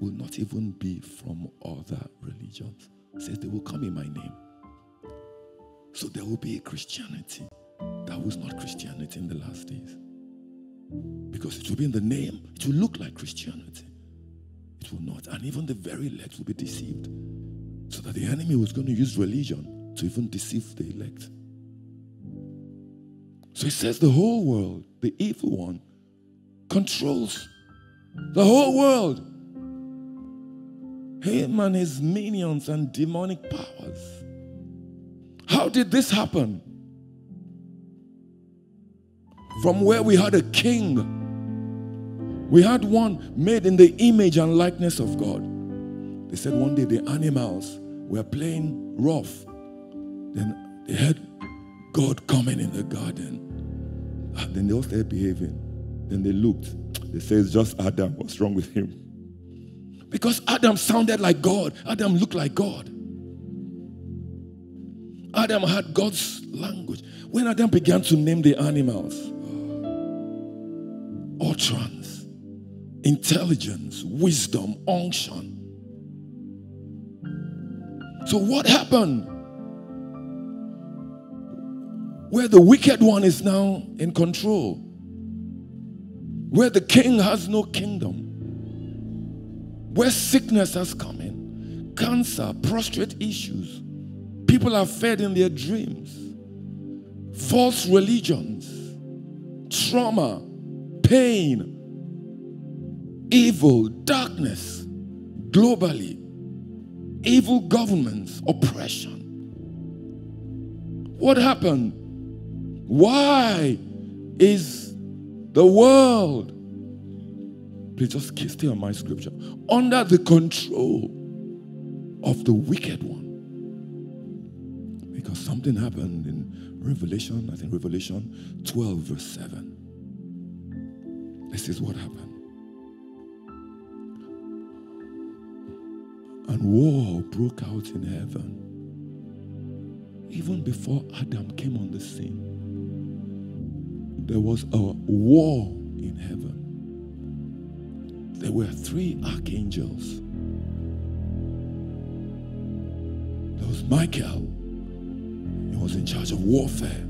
will not even be from other religions. He says they will come in my name. So there will be a Christianity that was not Christianity in the last days. Because it will be in the name. It will look like Christianity. It will not. And even the very elect will be deceived. So that the enemy was going to use religion to even deceive the elect. So he says the whole world, the evil one, controls the whole world. Him and his minions and demonic powers. How did this happen? From where we had a king. We had one made in the image and likeness of God. They said one day the animals were playing rough. Then they heard God coming in the garden. And then they all started behaving. Then they looked. They said, it's just Adam. What's wrong with him? Because Adam sounded like God. Adam looked like God. Adam had God's language. When Adam began to name the animals, utterance, intelligence, wisdom, unction. So what happened? Where the wicked one is now in control, where the king has no kingdom, where sickness has come in, cancer, prostrate issues, people are fed in their dreams, false religions, trauma, pain, evil, darkness, globally, evil governments, oppression. What happened? Why is the world, please just stay on my scripture, under the control of the wicked one? Because something happened in Revelation, I think Revelation twelve verse seven. This is what happened. And war broke out in heaven even before Adam came on the scene. There was a war in heaven. There were three archangels. There was Michael. He was in charge of warfare.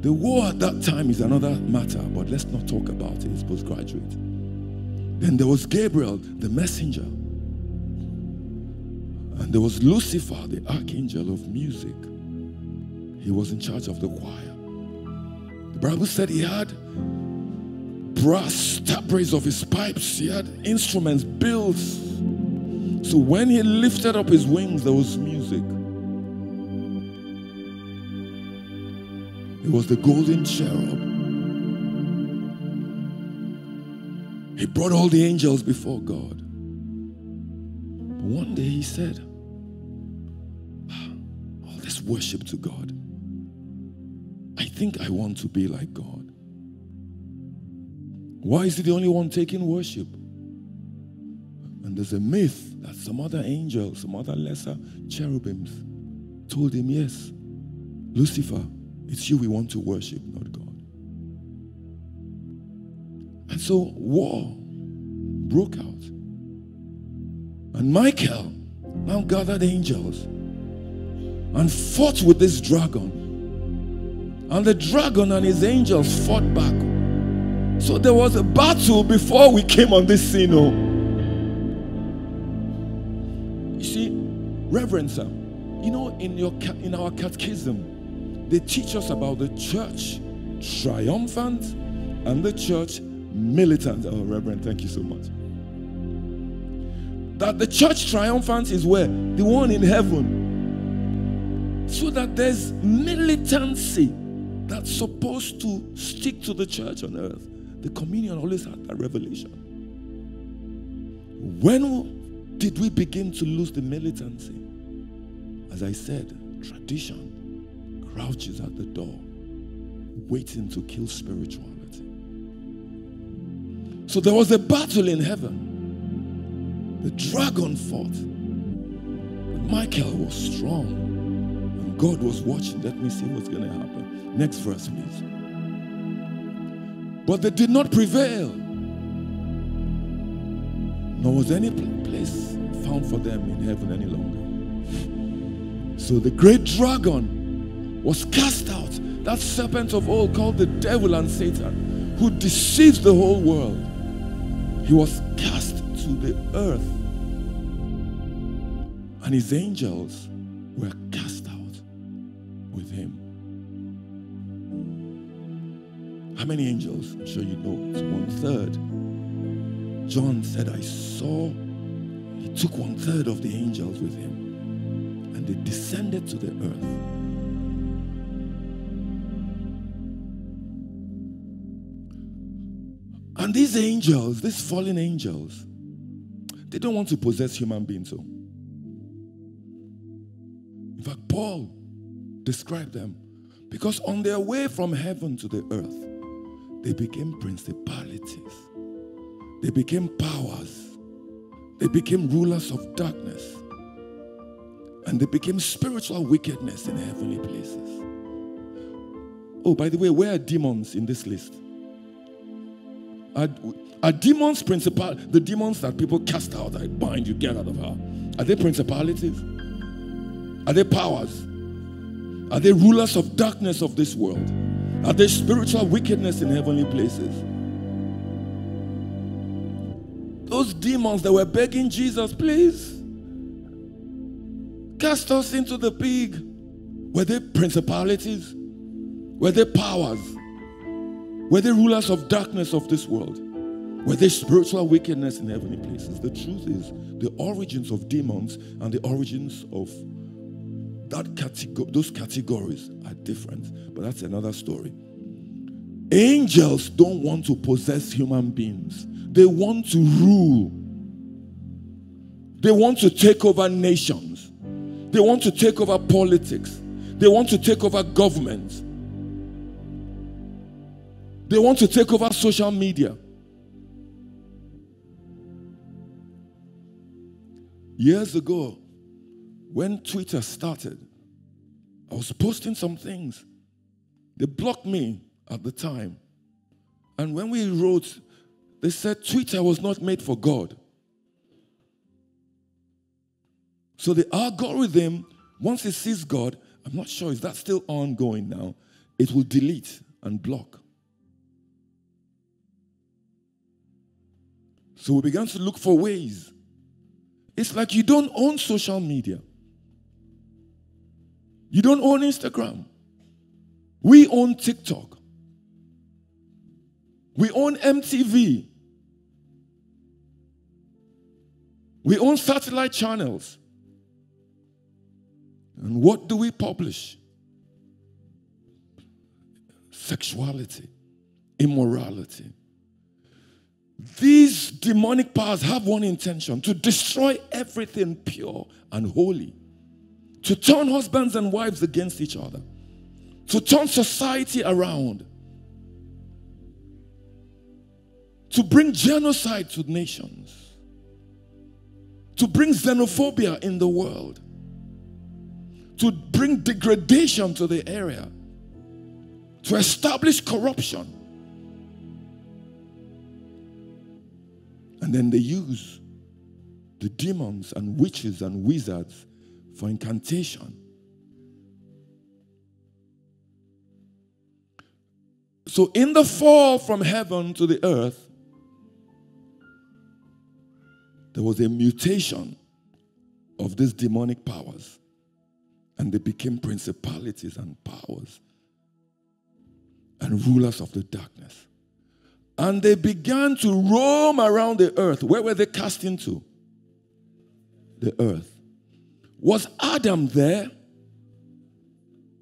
The war at that time is another matter, but let's not talk about it. It's postgraduate. Then there was Gabriel, the messenger. And there was Lucifer, the archangel of music. He was in charge of the choir. The Bible said he had brass tabrets of his pipes. He had instruments, bells. So when he lifted up his wings, there was music. It was the golden cherub. He brought all the angels before God. But one day he said, ah, all this worship to God, I think I want to be like God. Why is he the only one taking worship? And there's a myth that some other angel, some other lesser cherubims told him, yes, Lucifer, it's you we want to worship, not God. And so war broke out. And Michael now gathered angels and fought with this dragon. And the dragon and his angels fought back. So there was a battle before we came on this scene. You see, Reverend Sam, you know, in your in our catechism, they teach us about the church triumphant and the church militant. Oh, Reverend, thank you so much. That the church triumphant is where? The one in heaven. So that there's militancy that's supposed to stick to the church on earth. The communion always had that revelation. When did we begin to lose the militancy? As I said, tradition crouches at the door, waiting to kill spirituality. So there was a battle in heaven. The dragon fought. But Michael was strong. And God was watching. Let me see what's going to happen. Next verse, please. But they did not prevail. Nor was any place found for them in heaven any longer. So the great dragon was cast out, that serpent of old called the devil and Satan, who deceives the whole world. He was cast to the earth, and his angels were cast out with him. How many angels? I'm sure you know. It's one third. John said, I saw, he took one third of the angels with him. And they descended to the earth. And these angels, these fallen angels, they don't want to possess human beings. So, in fact, Paul described them because on their way from heaven to the earth, they became principalities. They became powers. They became rulers of darkness. And they became spiritual wickedness in heavenly places. Oh, by the way, where are demons in this list? Are, are demons principal? The demons that people cast out, I bind you, get out of her. Are they principalities? Are they powers? Are they rulers of darkness of this world? Are they spiritual wickedness in heavenly places? Those demons that were begging Jesus, please, cast us into the pig. Were they principalities? Were they powers? Were they rulers of darkness of this world? Were they spiritual wickedness in heavenly places? The truth is, the origins of demons and the origins of that category, those categories are different. But that's another story. Angels don't want to possess human beings. They want to rule. They want to take over nations. They want to take over politics. They want to take over government. They want to take over social media. Years ago, when Twitter started, I was posting some things. They blocked me at the time. And when we wrote, they said Twitter was not made for God. So the algorithm, once it sees God, I'm not sure, is that still ongoing now? It will delete and block. So we began to look for ways. It's like you don't own social media. You don't own Instagram. We own TikTok. We own M T V. We own satellite channels. And what do we publish? Sexuality, immorality. These demonic powers have one intention: to destroy everything pure and holy, to turn husbands and wives against each other, to turn society around, to bring genocide to nations, to bring xenophobia in the world, to bring degradation to the area, to establish corruption, And then they use the demons and witches and wizards for incantation. So in the fall from heaven to the earth, there was a mutation of these demonic powers, and they became principalities and powers and rulers of the darkness. And they began to roam around the earth. Where were they cast into? The earth. Was Adam there?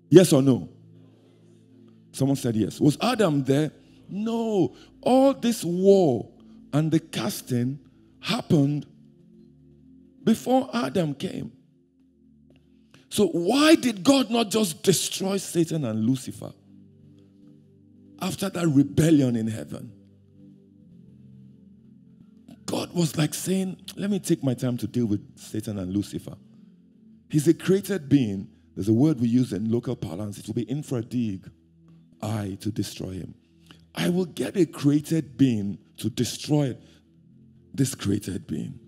Yes or no? Someone said yes. Was Adam there? No. All this war and the casting happened before Adam came. So why did God not just destroy Satan and Lucifer after that rebellion in heaven? God was like saying, let me take my time to deal with Satan and Lucifer. He's a created being. There's a word we use in local parlance. It will be infradig, I, to destroy him. I will get a created being to destroy this created being.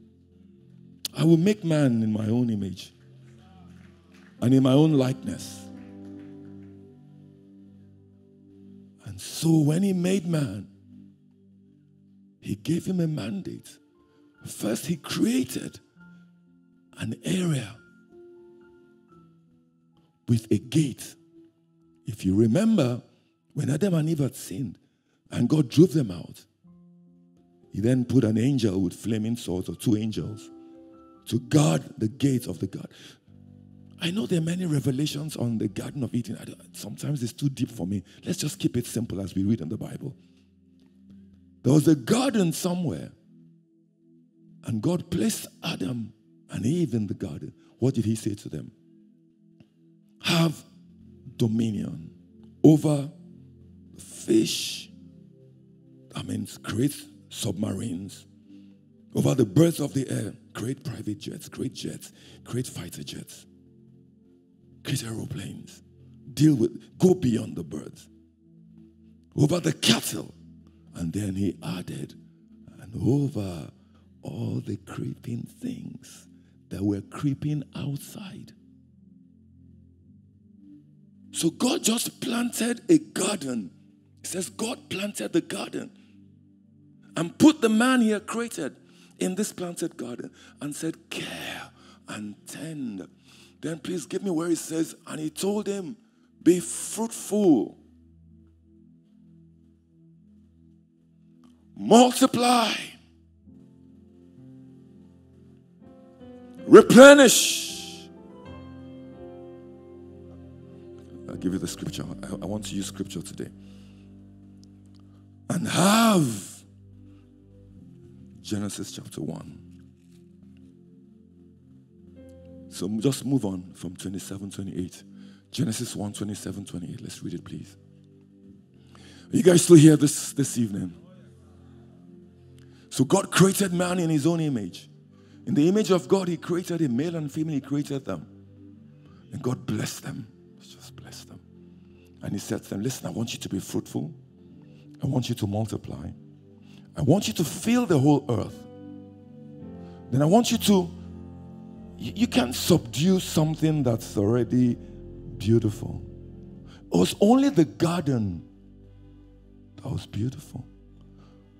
I will make man in my own image and in my own likeness. And so when he made man, he gave him a mandate. First, he created an area with a gate. If you remember, when Adam and Eve had sinned and God drove them out, he then put an angel with flaming swords, or two angels, to guard the gates of the garden. I know there are many revelations on the Garden of Eden. I don't, sometimes it's too deep for me. Let's just keep it simple as we read in the Bible. There was a garden somewhere, and God placed Adam and Eve in the garden. What did he say to them? Have dominion over fish, I mean, create submarines, over the birds of the air, create private jets, create jets, create fighter jets, create aeroplanes, deal with, go beyond the birds, over the cattle. And then he added, and over all the creeping things that were creeping outside. So God just planted a garden. It says God planted the garden and put the man he had created in this planted garden and said, care and tend. Then please give me where it says, and he told him, be fruitful. Multiply. Replenish. I'll give you the scripture. I, I want to use scripture today. And have. Genesis chapter one. So just move on from twenty-seven, twenty-eight. Genesis one, twenty-seven, twenty-eight. Let's read it, please. Are you guys still here this, this evening? So God created man in his own image. In the image of God, he created him. Male and female, he created them. And God blessed them. Just blessed them. And he said to them, listen, I want you to be fruitful. I want you to multiply. I want you to fill the whole earth. Then I want you to, you, you can't subdue something that's already beautiful. It was only the garden that was beautiful.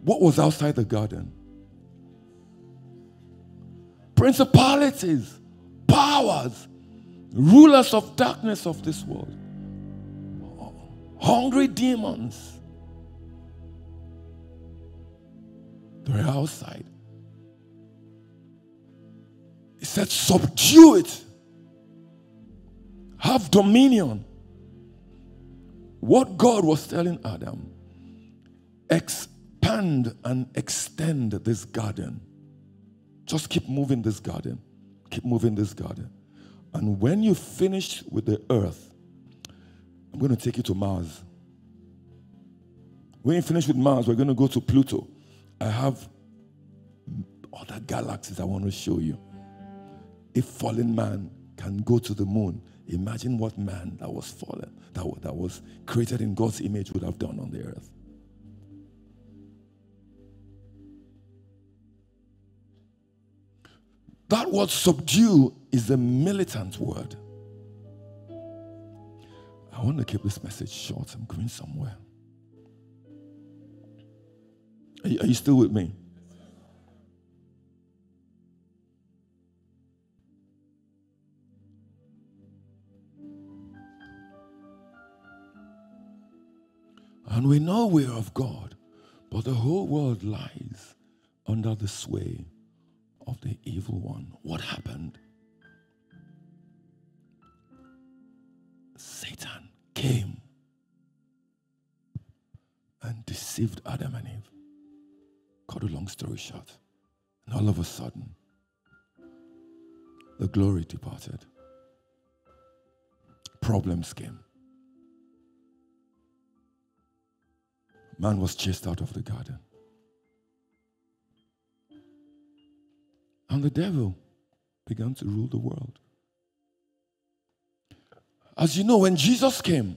What was outside the garden? Principalities, powers, rulers of darkness of this world, hungry demons. They were outside. He said, subdue it. Have dominion. What God was telling Adam, ex expand and extend this garden. Just keep moving this garden. Keep moving this garden. And when you finish with the earth, I'm going to take you to Mars. When you finish with Mars, we're going to go to Pluto. I have other galaxies I want to show you. If fallen man can go to the moon, imagine what man that was fallen, that, that was created in God's image would have done on the earth. That word subdue is a militant word. I want to keep this message short. I'm going somewhere. Are you, are you still with me? And we know we're of God, but the whole world lies under the sway of the evil one. What happened? Satan came and deceived Adam and Eve. Cut a long story short. And all of a sudden, the glory departed. Problems came. Man was chased out of the garden. And the devil began to rule the world. As you know, when Jesus came,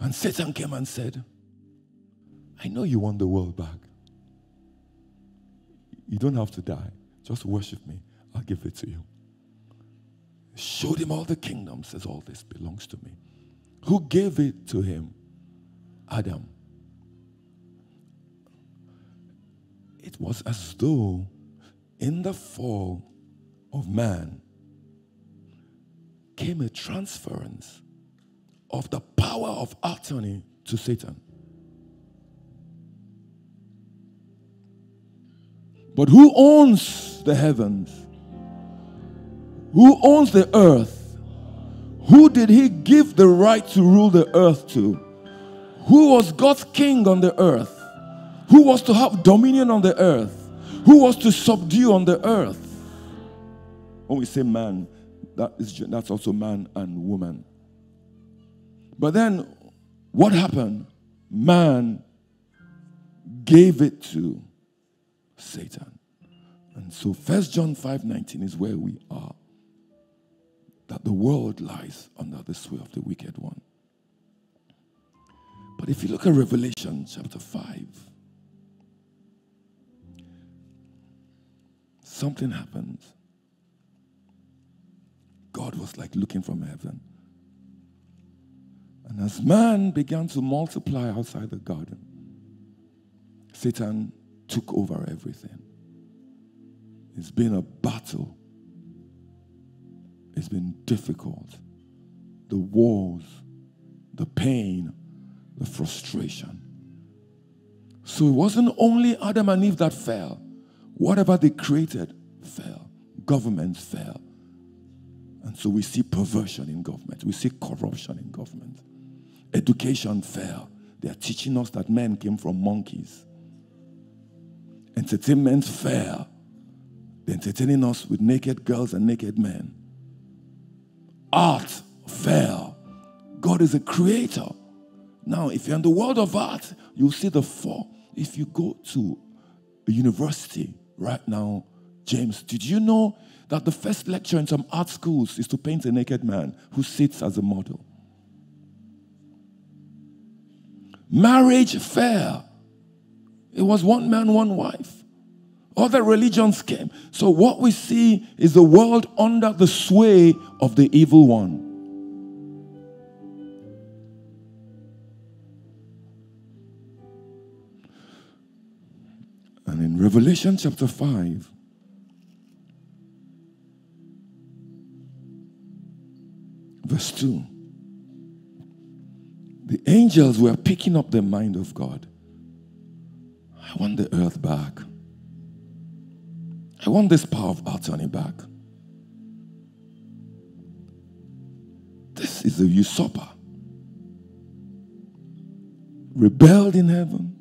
and Satan came and said, I know you want the world back. You don't have to die. Just worship me. I'll give it to you. Showed him all the kingdoms. Says, all this belongs to me. Who gave it to him? Adam. It was as though in the fall of man came a transference of the power of attorney to Satan. But who owns the heavens? Who owns the earth? Who did he give the right to rule the earth to? Who was God's king on the earth? Who was to have dominion on the earth? Who was to subdue on the earth? When we say man, that is, that's also man and woman. But then, what happened? Man gave it to Satan. And so First John five nineteen is where we are. That the world lies under the sway of the wicked one. But if you look at Revelation chapter five, something happened. God was like looking from heaven. And as man began to multiply outside the garden, Satan took over everything. It's been a battle. It's been difficult. The wars, the pain, the frustration. So it wasn't only Adam and Eve that fell. Whatever they created fell. Governments fell. And so we see perversion in government. We see corruption in government. Education fell. They are teaching us that men came from monkeys. Entertainment fell. They're entertaining us with naked girls and naked men. Art fell. God is a creator. Now, if you're in the world of art, you'll see the fall. If you go to a university right now, James, did you know that the first lecture in some art schools is to paint a naked man who sits as a model? Marriage fell. It was one man, one wife. Other religions came. So what we see is the world under the sway of the evil one. And in Revelation chapter five, verse two, the angels were picking up the mind of God. I want the earth back. I want this power of attorney back. This is a usurper. Rebelled in heaven.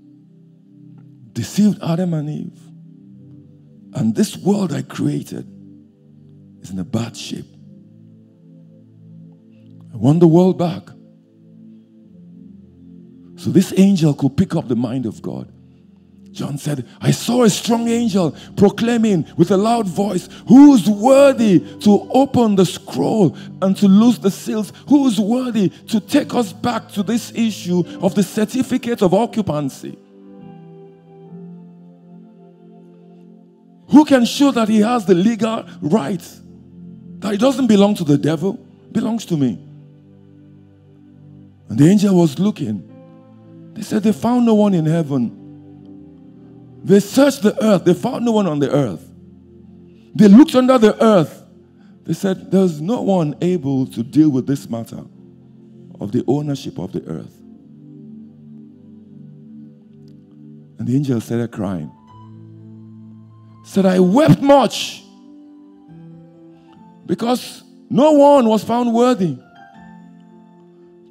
Deceived Adam and Eve. And this world I created is in a bad shape. I want the world back. So this angel could pick up the mind of God. John said, I saw a strong angel proclaiming with a loud voice, who's worthy to open the scroll and to loose the seals? Who's worthy to take us back to this issue of the certificate of occupancy? Who can show that he has the legal right? That it doesn't belong to the devil, belongs to me. And the angel was looking. They said they found no one in heaven. They searched the earth. They found no one on the earth. They looked under the earth. They said, there's no one able to deal with this matter of the ownership of the earth. And the angel started crying. Said, I wept much because no one was found worthy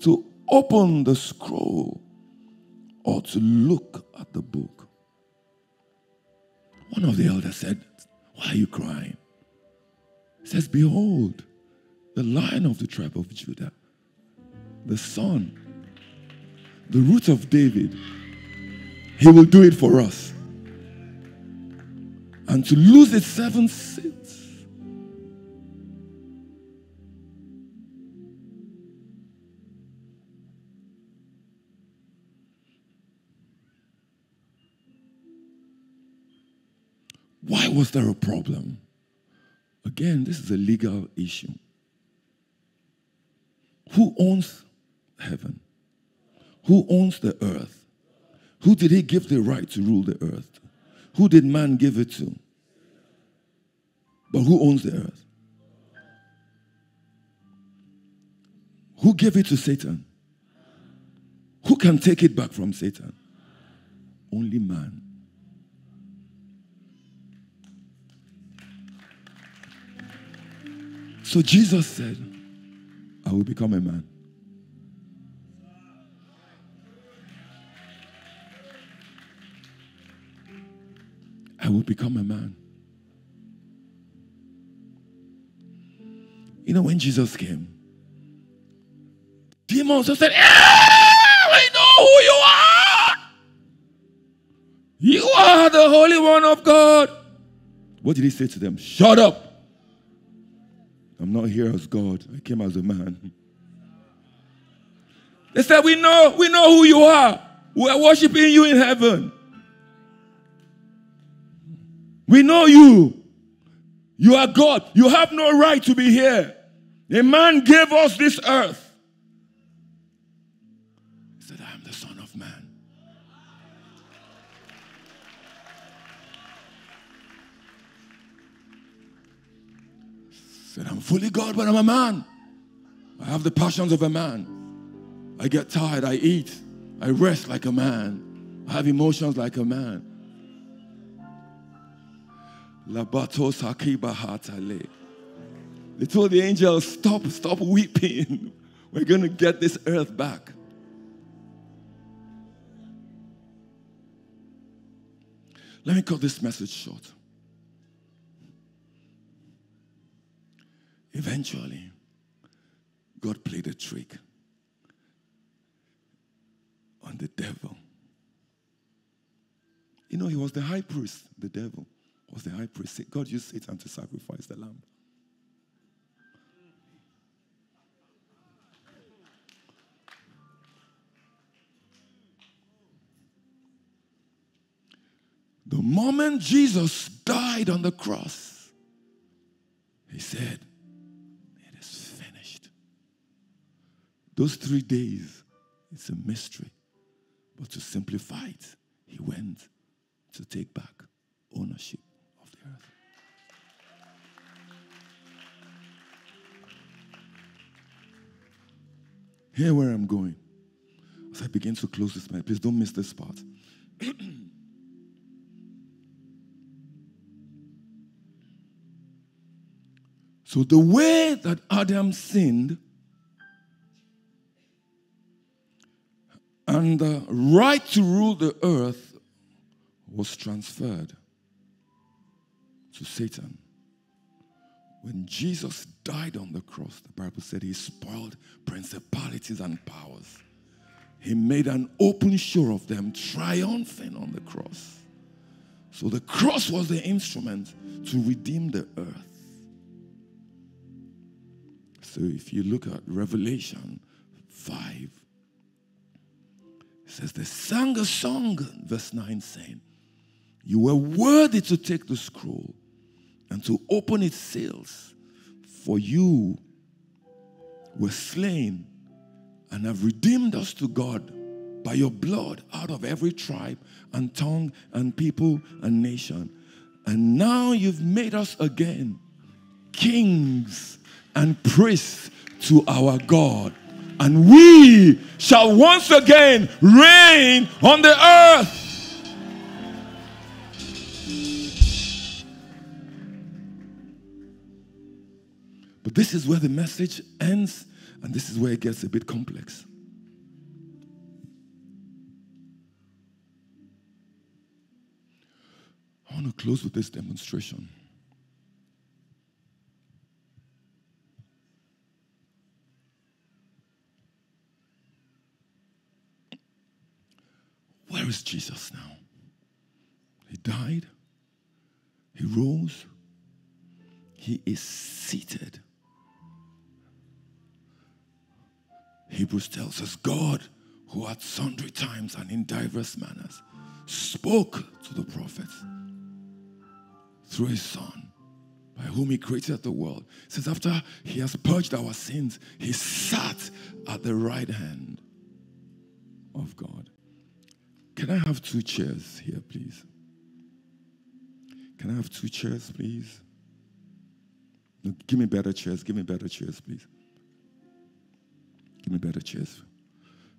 to open the scroll or to look at the book. One of the elders said, why are you crying? He says, behold, the Lion of the tribe of Judah, the Son, the Root of David, he will do it for us. And to lose its seven seats. Why was there a problem? Again, this is a legal issue. Who owns heaven? Who owns the earth? Who did he give the right to rule the earth? Who did man give it to? But who owns the earth? Who gave it to Satan? Who can take it back from Satan? Only man. So Jesus said, I will become a man. I will become a man. You know, when Jesus came, demons just said, I know who you are. You are the Holy One of God. What did he say to them? Shut up. I'm not here as God. I came as a man. They said, we know, we know who you are. We are worshiping you in heaven. We know you. You are God. You have no right to be here. A man gave us this earth. He said, I am the Son of Man. He said, I'm fully God, but I'm a man. I have the passions of a man. I get tired. I eat. I rest like a man. I have emotions like a man. They told the angel, stop, stop weeping. We're going to get this earth back. Let me cut this message short. Eventually, God played a trick on the devil. You know, he was the high priest, the devil. Was the high priest. God used Satan to sacrifice the lamb. The moment Jesus died on the cross, he said, it is finished. Those three days, it's a mystery. But to simplify it, he went to take back ownership. Hear where I'm going. As I begin to close this, man, please don't miss this part. So the way that Adam sinned and the right to rule the earth was transferred to Satan. When Jesus died on the cross, the Bible said he spoiled principalities and powers. He made an open show of them, triumphing on the cross. So the cross was the instrument to redeem the earth. So if you look at Revelation five, it says they sang a song, verse nine, saying, You were worthy to take the scroll and to open its seals, for you were slain and have redeemed us to God by your blood out of every tribe and tongue and people and nation. And now you've made us again kings and priests to our God. And we shall once again reign on the earth. But this is where the message ends, and this is where it gets a bit complex. I want to close with this demonstration. Where is Jesus now? He died. He rose. He is seated. Hebrews tells us, God, who at sundry times and in diverse manners spoke to the prophets through his Son, by whom he created the world. It says, after he has purged our sins, he sat at the right hand of God. Can I have two chairs here, please? Can I have two chairs, please? No, give me better chairs. Give me better chairs, please. Give me better chairs.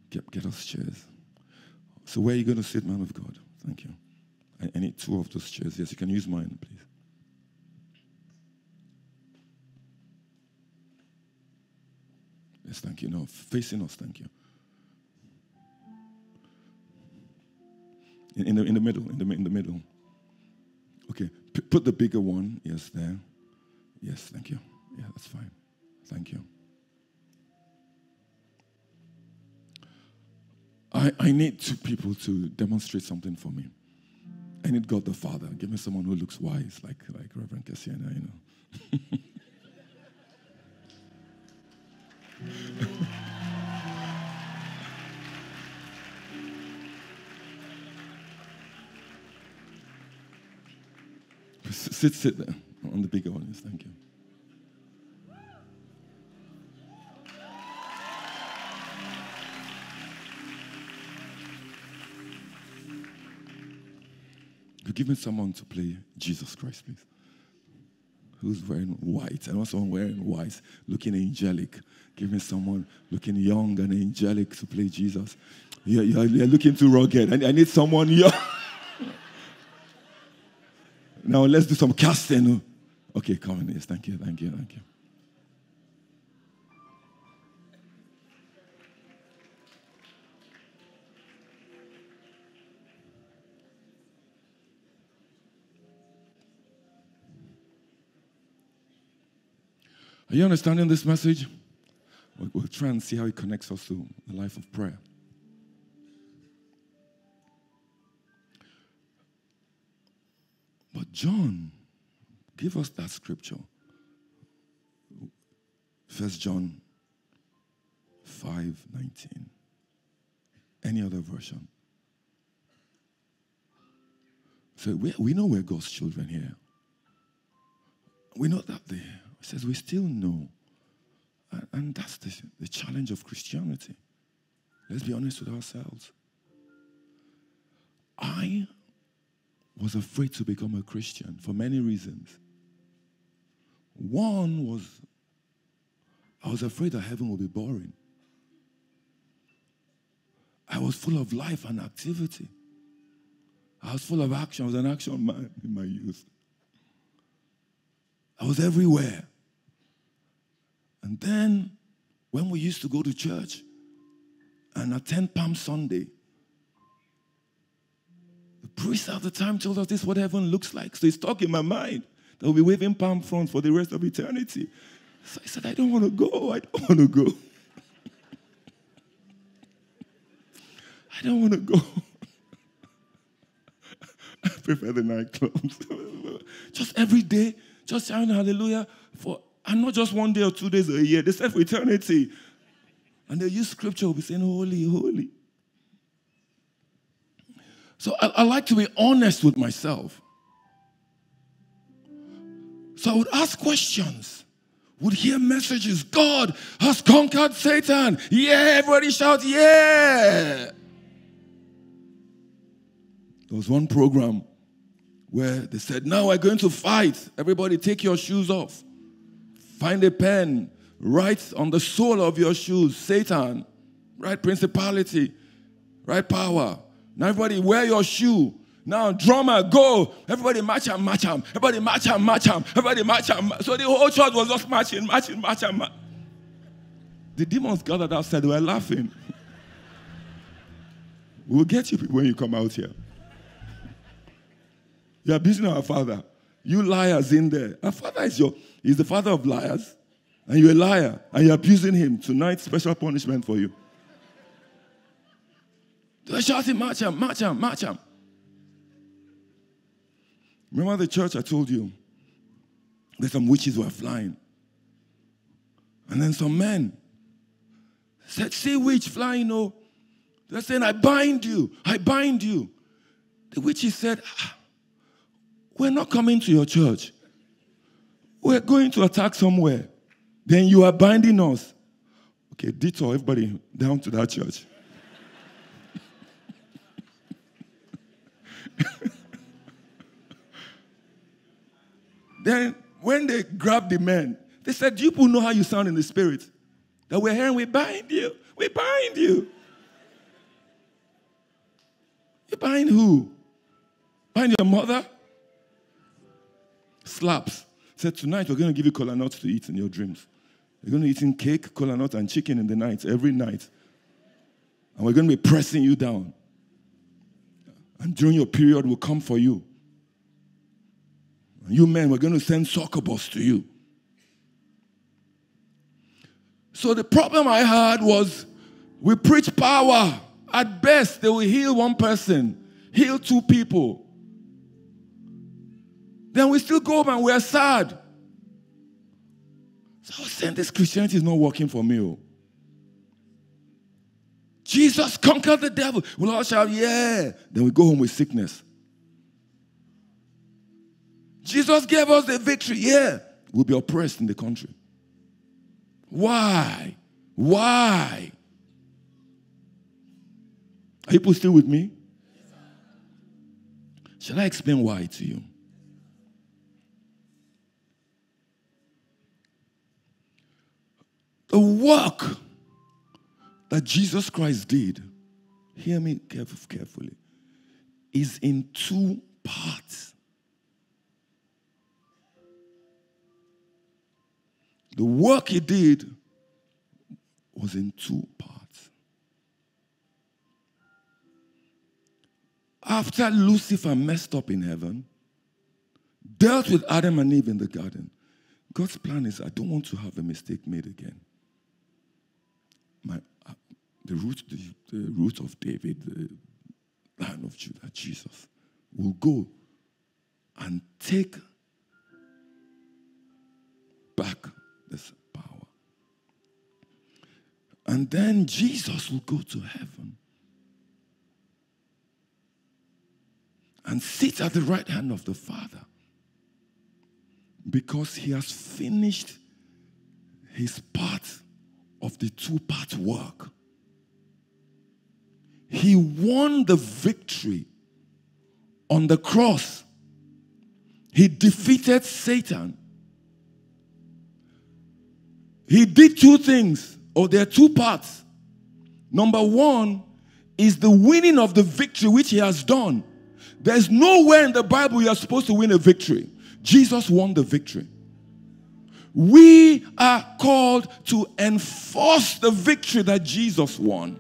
Get, get us chairs. So where are you going to sit, man of God? Thank you. I, I need two of those chairs. Yes, you can use mine, please. Yes, thank you. No, facing us, thank you. In, in, the, in the middle, in the, in the middle. Okay, P- put the bigger one, yes, there. Yes, thank you. Yeah, that's fine. Thank you. I, I need two people to demonstrate something for me. I need God the Father. Give me someone who looks wise, like, like Reverend Cassiana, you know. sit, sit there. On the bigger one, yes, thank you. Could give me someone to play Jesus Christ, please. Who's wearing white? I want someone wearing white, looking angelic. Give me someone looking young and angelic to play Jesus. You're, you're, you're looking too rugged. I, I need someone young. Now let's do some casting. Okay, come in. Yes, thank you, thank you, thank you. Are you understanding this message? We'll, we'll try and see how it connects us to the life of prayer. But John, give us that scripture. First John five nineteen. Any other version? So we, we know we're God's children here. We know that there. It says we still know. And, and that's the, the challenge of Christianity. Let's be honest with ourselves. I was afraid to become a Christian for many reasons. One was, I was afraid that heaven would be boring. I was full of life and activity. I was full of action. I was an action man in my youth. I was everywhere. And then, when we used to go to church and attend Palm Sunday, priest at the time told us this is what heaven looks like. So it's stuck in my mind. They'll be waving palm fronds for the rest of eternity. So I said, I don't want to go. I don't want to go. I don't want to go. I prefer the nightclubs. Just every day, just shouting hallelujah for, and not just one day or two days or a year. They said for eternity. And they use scripture, we'll be saying, holy, holy. So I, I like to be honest with myself. So I would ask questions, would hear messages. God has conquered Satan. Yeah, everybody shout, yeah. There was one program where they said, now we're going to fight. Everybody take your shoes off. Find a pen. Write on the sole of your shoes, Satan. Write principality. Write power. Now everybody wear your shoe. Now drummer, go. Everybody march and march him. Everybody march and march him. Everybody march and march. So the whole church was just marching, marching, marching, marching. The demons gathered outside, they were laughing. We'll get you when you come out here. You are abusing our father. You liars in there. Our father is your, he's the father of liars. And you're a liar. And you're abusing him. Tonight, special punishment for you. They're shouting, march him, march him, march him. Remember the church I told you? There's some witches who are flying. And then some men said, see witch flying, oh. They're saying, I bind you, I bind you. The witches said, ah, we're not coming to your church. We're going to attack somewhere. Then you are binding us. Okay, detour everybody down to that church. Then when they grabbed the men, they said, you people know how you sound in the spirit. That we're hearing, we bind you. We bind you. You bind who? Bind your mother? Slaps. Said, tonight we're going to give you kola nuts to eat in your dreams. You're going to be eating cake, kola nuts, and chicken in the night, every night. And we're going to be pressing you down. And during your period, we'll come for you. You men, we're going to send succubus to you. So the problem I had was we preach power. At best, they will heal one person, heal two people. Then we still go home and we're sad. So I was saying, this Christianity is not working for me. Jesus conquered the devil. We'll all shout, yeah. Then we go home with sickness. Jesus gave us the victory. Yeah, we'll be oppressed in the country. Why? Why? Are you still with me? Shall I explain why to you? The work that Jesus Christ did, hear me carefully, is in two parts. The work he did was in two parts. After Lucifer messed up in heaven, dealt with Adam and Eve in the garden, God's plan is, I don't want to have a mistake made again. My, uh, the, root, the, the root of David, the line of Judah, Jesus, will go and take back this power. And then Jesus will go to heaven and sit at the right hand of the Father because he has finished his part of the two-part work. He won the victory on the cross. He defeated Satan. He did two things, or there are two parts. Number one is the winning of the victory which he has done. There's nowhere in the Bible you are supposed to win a victory. Jesus won the victory. We are called to enforce the victory that Jesus won.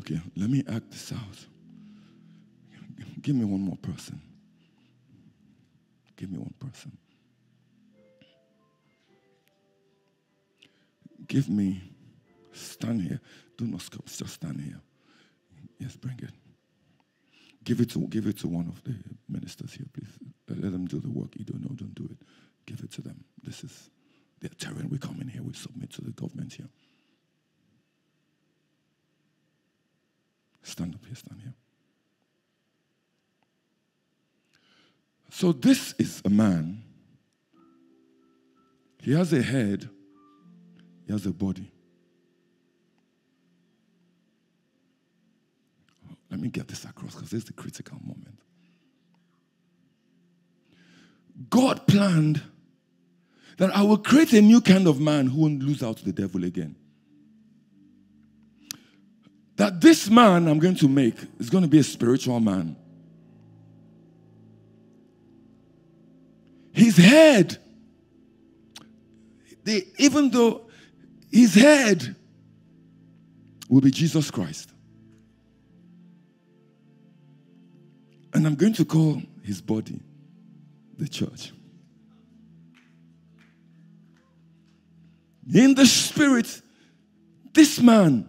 Okay, let me act this out. Give me one more person. Give me one person. Give me, stand here. Do not stop, just stand here. Yes, bring it. Give it to, give it to one of the ministers here, please. Let them do the work. You don't know, don't do it. Give it to them. This is their terrain. We come in here. We submit to the government here. Stand up here. Stand here. So this is a man. He has a head. He has a body. Let me get this across because this is the critical moment. God planned that I will create a new kind of man who won't lose out to the devil again. That this man I'm going to make is going to be a spiritual man. His head, they, even though his head will be Jesus Christ. And I'm going to call his body the church. In the spirit, this man,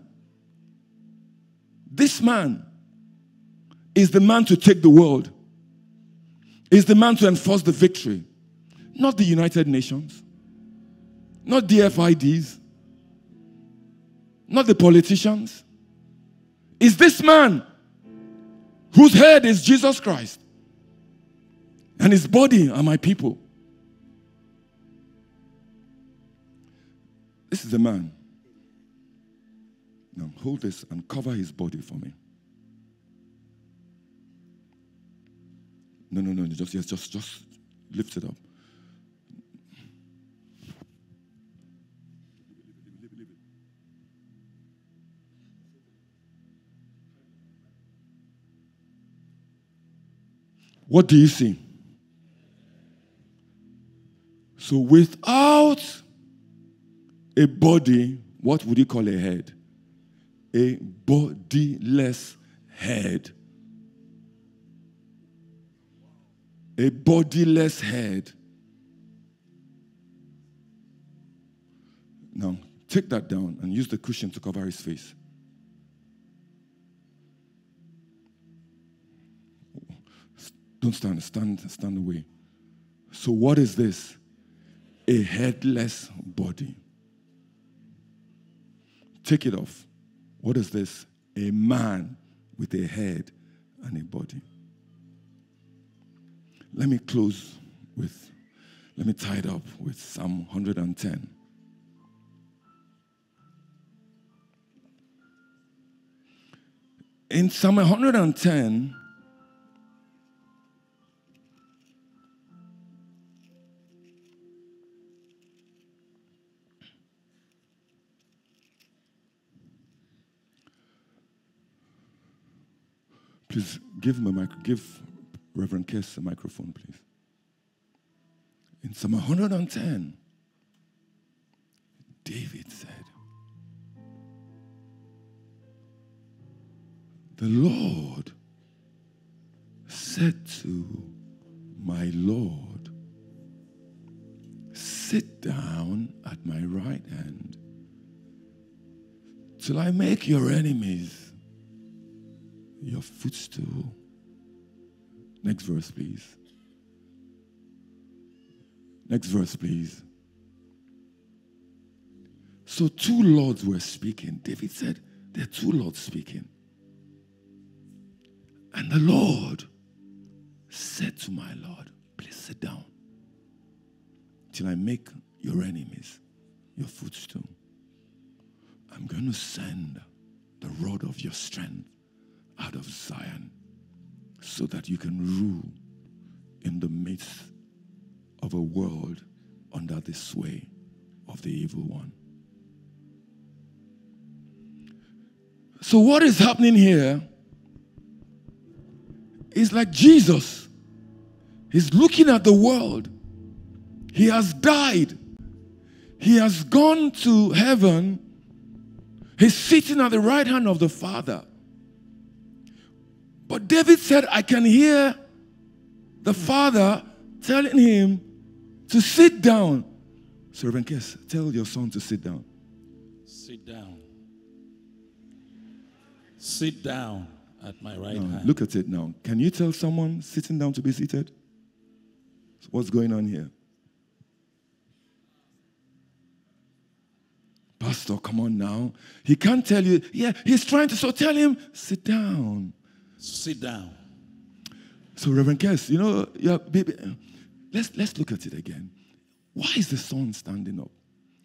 this man is the man to take the world, is the man to enforce the victory. Not the United Nations, not the F I Ds, not the politicians. It's this man whose head is Jesus Christ. And his body are my people. This is the man. Now hold this and cover his body for me. No, no, no, just, yes, just, just lift it up. What do you see? So without a body, what would you call a head? A bodiless head. A bodiless head. Now, take that down and use the cushion to cover his face. Don't stand, stand, stand away. So what is this? A headless body. Take it off. What is this? A man with a head and a body. Let me close with, let me tie it up with Psalm one hundred ten. In Psalm one hundred ten, please give him a mic. Give Reverend Kess a microphone, please. In Psalm one hundred ten, David said, "The Lord said to my Lord, sit down at my right hand till I make your enemies your footstool." Next verse, please. Next verse, please. So two lords were speaking. David said, there are two lords speaking. And the Lord said to my Lord, please sit down till I make your enemies your footstool. I'm going to send the rod of your strength out of Zion, so that you can rule in the midst of a world under the sway of the evil one. So what is happening here is like Jesus. He's looking at the world. He has died. He has gone to heaven. He's sitting at the right hand of the Father. But David said, I can hear the Father telling him to sit down. So Reverend Kess, tell your son to sit down. Sit down. Sit down at my right now, hand. Look at it now. Can you tell someone sitting down to be seated? So what's going on here? Pastor, come on now. He can't tell you. Yeah, he's trying to. So tell him, sit down. Sit down. So Reverend Kes, you know, yeah, baby, let's, let's look at it again. Why is the son standing up?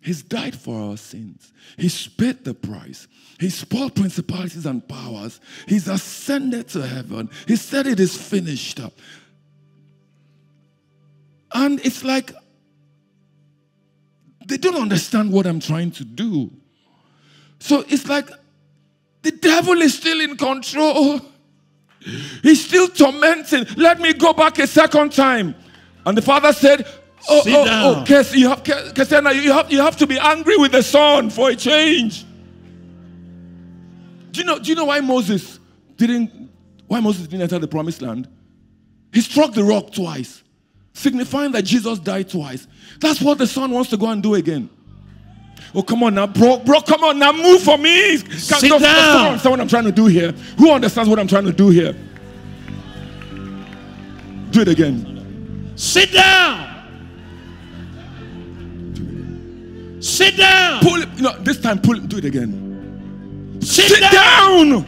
He's died for our sins. He's paid the price. He's spoiled principalities and powers. He's ascended to heaven. He said it is finished up. And it's like, they don't understand what I'm trying to do. So it's like, the devil is still in control. He's still tormenting. Let me go back a second time. And the father said, Oh, Sit oh, down. oh, Kes, you have, Kesena, you have, you have to be angry with the son for a change. Do you know? Do you know why Moses didn't? Why Moses didn't enter the promised land? He struck the rock twice, signifying that Jesus died twice. That's what the son wants to go and do again. Oh, come on now, bro, bro, come on now, move for me. Can, Sit don't, down. Understand what I'm trying to do here? Who understands what I'm trying to do here? Do it again. Sit down. Sit down. Pull it. No, this time pull it. Do it again. Sit, Sit down. down.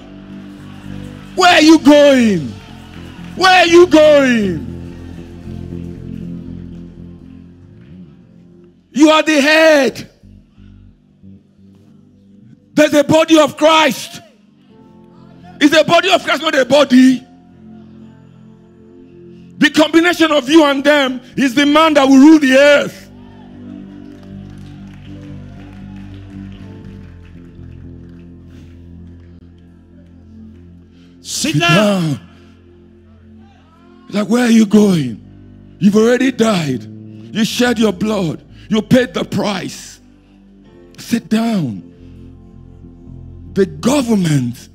Where are you going? Where are you going? You are the head. There's a body of Christ. Is the body of Christ not a body? The combination of you and them is the man that will rule the earth. Sit down. down. Like, where are you going? You've already died. You shed your blood. You paid the price. Sit down. The government,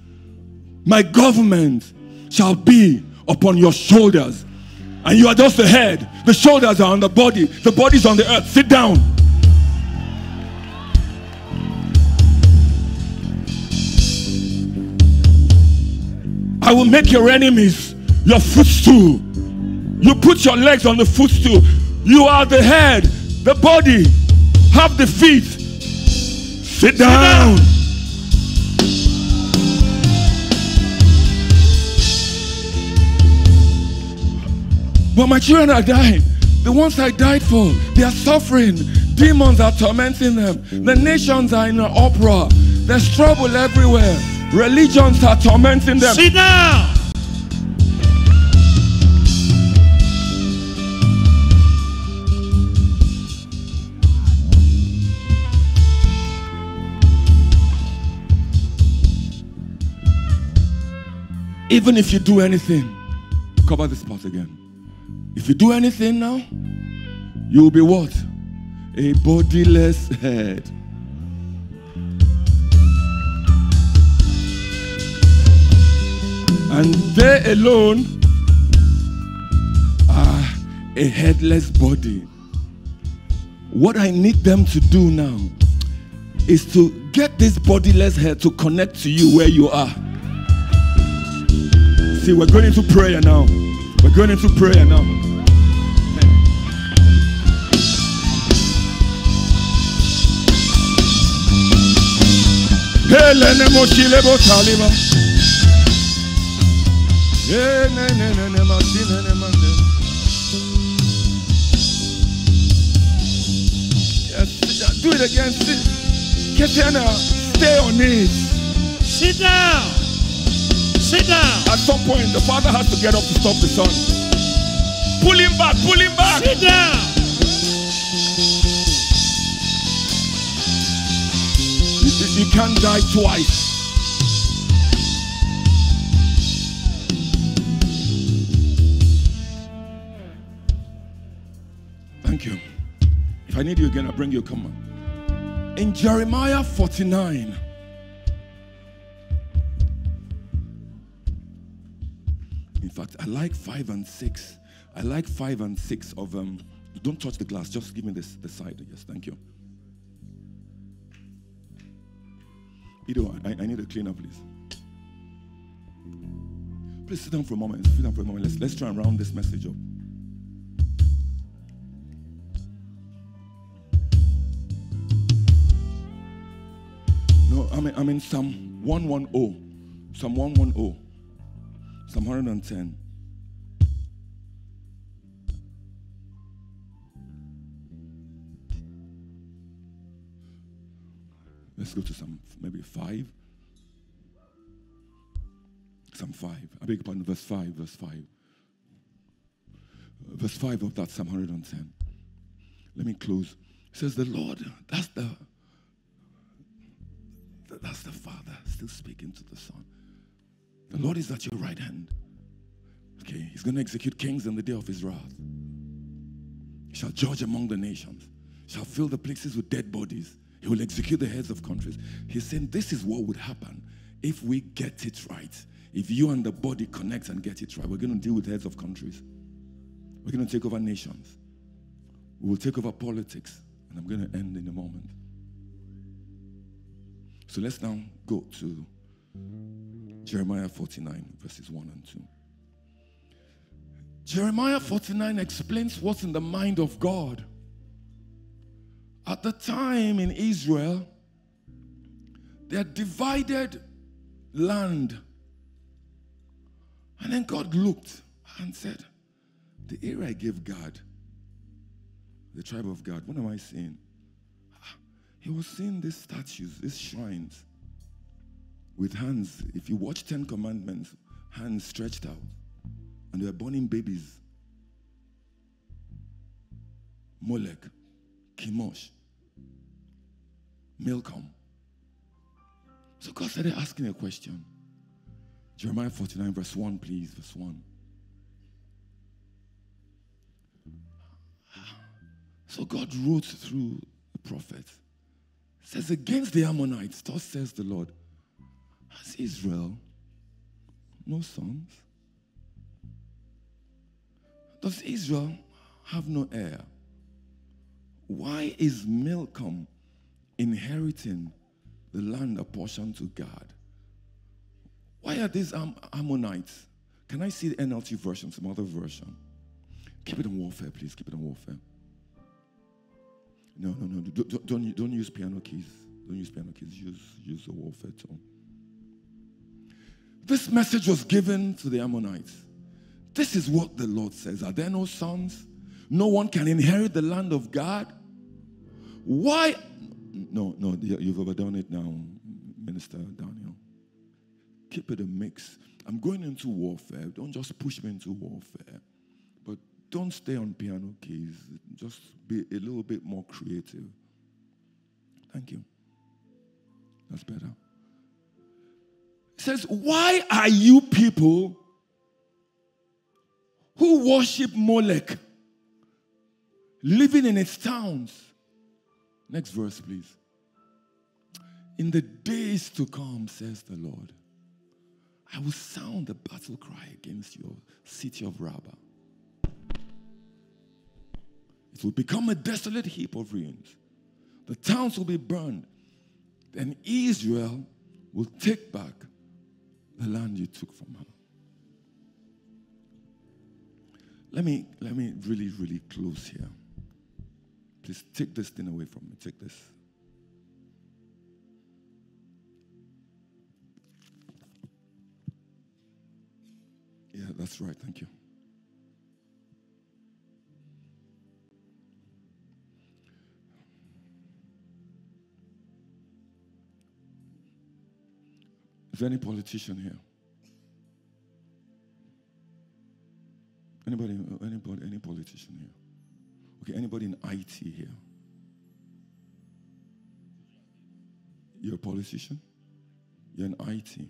my government, shall be upon your shoulders. And you are just the head. The shoulders are on the body. The body's on the earth. Sit down. I will make your enemies your footstool. You put your legs on the footstool. You are the head, the body, have the feet. Sit down. Sit down. But my children are dying. The ones I died for, they are suffering. Demons are tormenting them. The nations are in an uproar. There's trouble everywhere. Religions are tormenting them. Sit down. Even if you do anything, cover this part again. If you do anything now, you will be what? A bodiless head. And they alone are a headless body. What I need them to do now is to get this bodiless head to connect to you where you are. See, we're going into prayer now. We're going into prayer now. Hey. Yes, do it again. Ketiana, stay on it. Sit down. Sit down. At some point, the father has to get up to stop the son. Pull him back. Pull him back. Sit down. You, you can't die twice. If I need you again, I'll bring you a comma. In Jeremiah forty-nine, in fact, I like five and six. I like five and six of them. Um, don't touch the glass. Just give me this the side. Yes, thank you. Ido, I, I need a cleaner, please. Please sit down for a moment. Sit down for a moment. Let's let's try and round this message up. I'm in, I'm in Psalm one ten. Psalm one ten. Psalm one ten. Let's go to Psalm maybe five. Psalm five. I beg your pardon, verse five, verse five. Verse five of that Psalm one ten. Let me close. It says, the Lord, that's the, that's the Father still speaking to the Son. The Lord is at your right hand. Okay, he's going to execute kings in the day of his wrath. He shall judge among the nations. Shall fill the places with dead bodies. He will execute the heads of countries. He's saying this is what would happen if we get it right. If you and the body connect and get it right, we're going to deal with heads of countries. We're going to take over nations. We will take over politics. And I'm going to end in a moment. So let's now go to Jeremiah forty-nine, verses one and two. Jeremiah forty-nine explains what's in the mind of God. At the time in Israel, they had divided land. And then God looked and said, the area I gave Gad, the tribe of Gad, what am I seeing? He was seeing these statues, these shrines, with hands. If you watch Ten Commandments, hands stretched out. And they were burning babies. Molech, Chemosh, Milcom. So God started asking a question. Jeremiah forty-nine, verse one, please, verse one. So God wrote through the prophet. Says, against the Ammonites, thus says the Lord, has Israel no sons? Does Israel have no heir? Why is Milcom inheriting the land apportioned to God? Why are these Am Ammonites? Can I see the N L T version, some other version? Keep it on warfare, please. Keep it on warfare. No, no, no. Don't, don't, don't use piano keys. Don't use piano keys. Use, use the warfare tone. This message was given to the Ammonites. This is what the Lord says. Are there no sons? No one can inherit the land of God? Why? No, no. You've overdone it now, Minister Daniel. Keep it a mix. I'm going into warfare. Don't just push me into warfare. But don't stay on piano keys. Just be a little bit more creative. Thank you. That's better. It says, why are you people who worship Molech living in its towns? Next verse, please. In the days to come, says the Lord, I will sound the battle cry against your city of Rabbah. It will become a desolate heap of ruins. The towns will be burned. Then Israel will take back the land you took from her. Let me, let me really, really close here. Please take this thing away from me. Take this. Yeah, that's right. Thank you. Is there any politician here? Anybody, anybody, any politician here? Okay, anybody in I T here? You're a politician? You're in I T.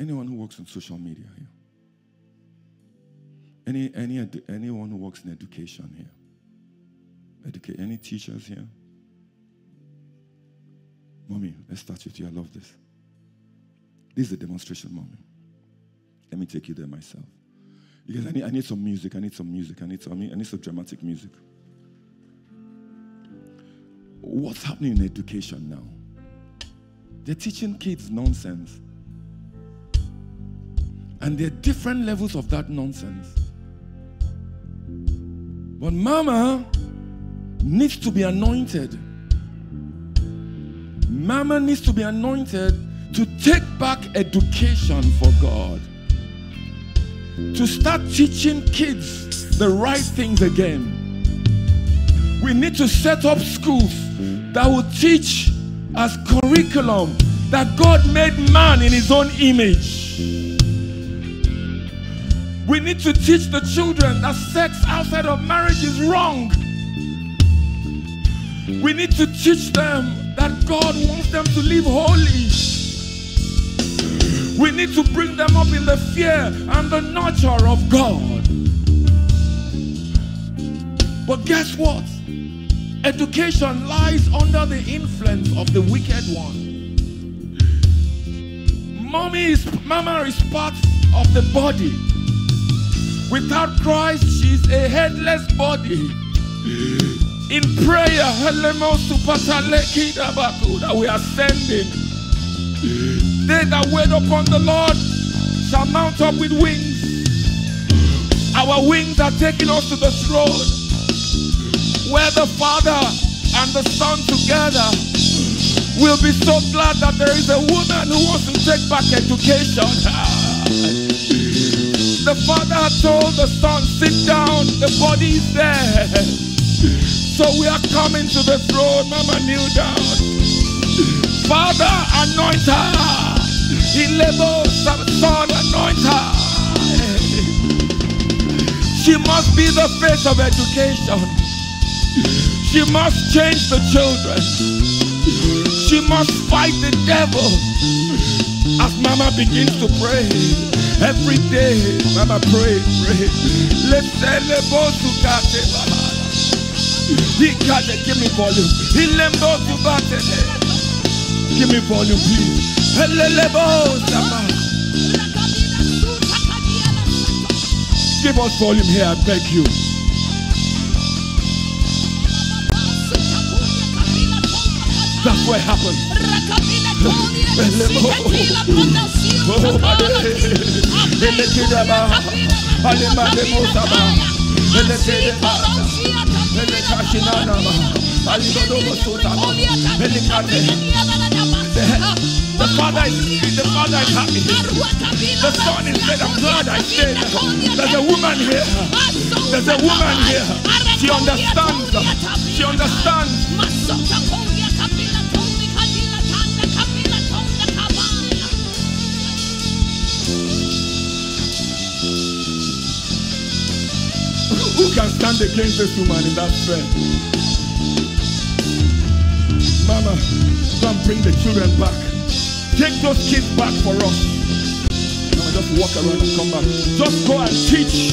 Anyone who works on social media here? Any, any, anyone who works in education here? Educate, any teachers here? Mommy, let's start with you. I love this. This is a demonstration, Mommy. Let me take you there myself. Because I need, I need some music. I need some music. I need some, I need some dramatic music. What's happening in education now? They're teaching kids nonsense. And there are different levels of that nonsense. But Mama needs to be anointed. Mama needs to be anointed to take back education for God. To start teaching kids the right things again. We need to set up schools that will teach as curriculum that God made man in his own image. We need to teach the children that sex outside of marriage is wrong. We need to teach them that God wants them to live holy. We need to bring them up in the fear and the nurture of God. But guess what? Education lies under the influence of the wicked one. Mommy is, mama is part of the body. Without Christ, she's a headless body. In prayer, we are sending. They that wait upon the Lord shall mount up with wings. Our wings are taking us to the throne where the Father and the Son together will be so glad that there is a woman who wants to take back education. The Father told the Son, sit down, the body is there. So we are coming to the throne. Mama, kneel down. Father, anoint her. He labels her son, anoint her. She must be the face of education. She must change the children. She must fight the devil. As Mama begins to pray, every day, Mama pray, pray. Let's celebrate together. He can't give me volume. He labels you back today. Give me volume, please. Give us volume here, I beg you. That's what happened. The Father is the Father is happy. The Son is dead. I'm glad I said. There's a woman here. There's a woman here. She understands. She understands. Who can stand against this woman in that strength? Mama, come bring the children back. Take those kids back for us. No, just walk around and come back. Just go and teach.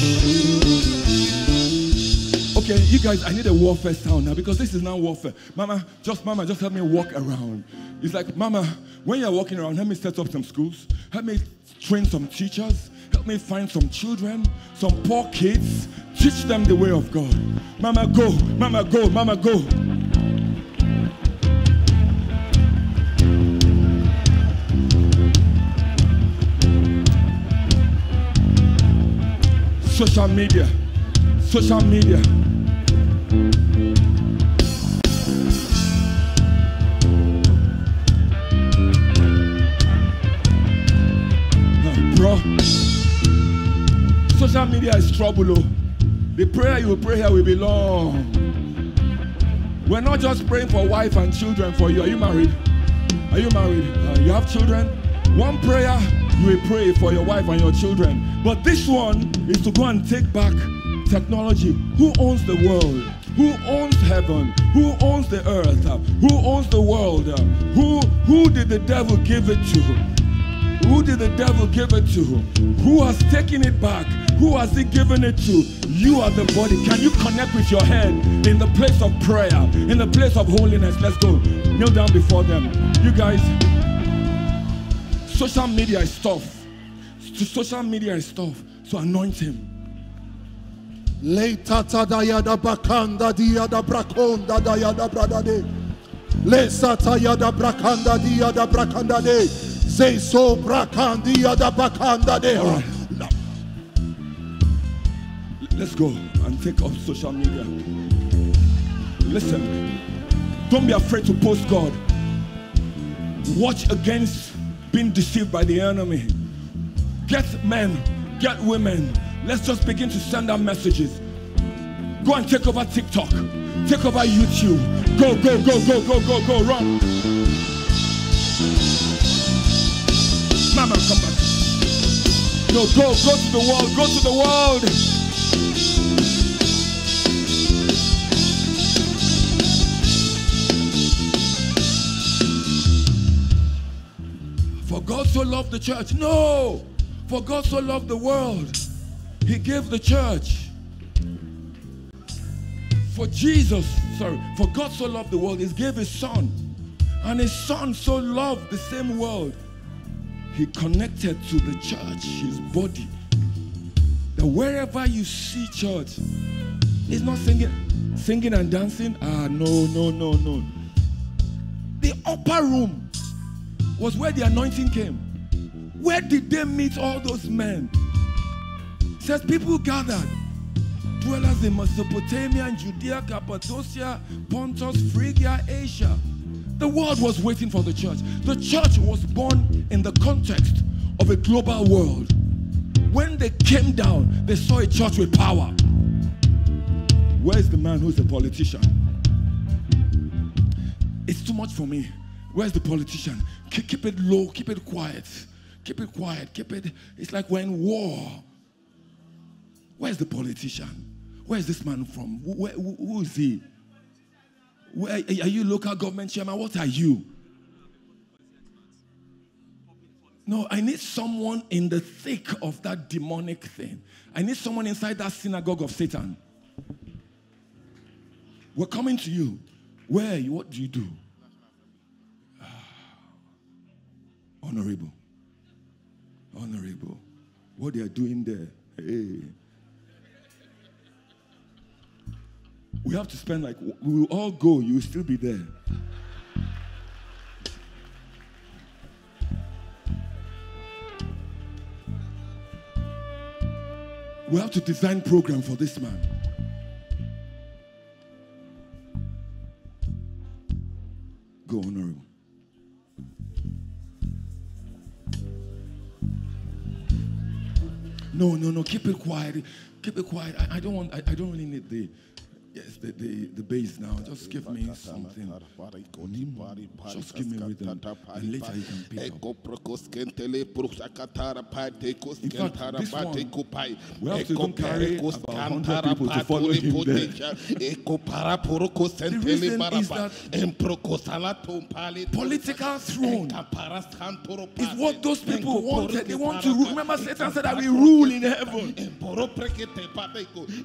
Okay, you guys, I need a warfare sound now because this is now warfare. Mama, just Mama, just help me walk around. It's like, Mama, when you're walking around, help me set up some schools. Help me train some teachers. Help me find some children, some poor kids. Teach them the way of God. Mama, go. Mama, go. Mama, go. Social media, social media. Nah, bro, social media is trouble. Oh. The prayer you pray here will be long. We're not just praying for wife and children for you. Are you married? Are you married? Uh, you have children? One prayer. You will pray for your wife and your children. But this one is to go and take back technology. Who owns the world? Who owns heaven? Who owns the earth? Who owns the world? Who, who did the devil give it to? Who did the devil give it to? Who has taken it back? Who has he given it to? You are the body. Can you connect with your head in the place of prayer, in the place of holiness? Let's go. Kneel down before them. You guys... Social media is tough. Social media is tough. So anoint him. Leta tadayada bakanda diada brakonda dayada bradade. Lesa tayada brakanda diada brakanda de. Say so brakandi yada bakanda de. Let's go and take up social media. Listen. Don't be afraid to post God. Watch against being deceived by the enemy. Get men, get women. Let's just begin to send out messages. Go and take over TikTok. Take over YouTube. Go, go, go, go, go, go, go, run. Mama, come back. No, go, go to the world, go to the world. For God so loved the church. No, for God so loved the world. He gave the church. For Jesus, sorry, for God so loved the world, He gave His Son. And His Son so loved the same world. He connected to the church, His body. That wherever you see church, it's not singing, singing and dancing. Ah, no, no, no, no. The upper room was where the anointing came. Where did they meet all those men? It says people gathered. Dwellers in Mesopotamia, Judea, Cappadocia, Pontus, Phrygia, Asia. The world was waiting for the church. The church was born in the context of a global world. When they came down, they saw a church with power. Where's the man who's a politician? It's too much for me. Where's the politician? Keep it low, keep it quiet. Keep it quiet, keep it. It's like we're in war. Where's the politician? Where's this man from? Where, who, who is he? Where, are you local government chairman? What are you? No, I need someone in the thick of that demonic thing. I need someone inside that synagogue of Satan. We're coming to you. Where are you? What do you do? Ah, honorable. Honorable. What they are doing there. Hey. We have to spend like, we will all go, you will still be there. We have to design a program for this man. Go, honorable. No, no, no, keep it quiet. Keep it quiet. I, I don't want, I, I don't really need the... Yes, the, the, the bass now. Just give me something. Mm. Just give me rhythm. And later you can pick up. In fact, this one, we have to even carry about one hundred people to follow him there. The reason is that political throne is what those people wanted. They want to rule. Remember, Satan said that we rule in heaven.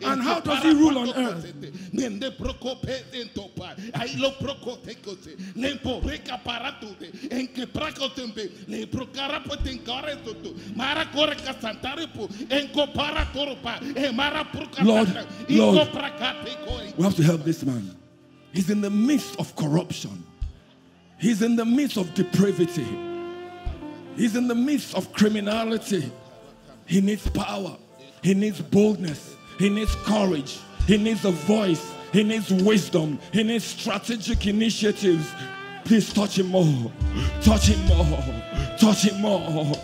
And how does he rule on earth? Lord, Lord, we have to help this man. He's in the midst of corruption. He's in the midst of depravity. He's in the midst of criminality. He needs power. He needs boldness. He needs courage. He needs a voice. He needs wisdom. He needs strategic initiatives. Please touch him more. Touch him more. Touch him more.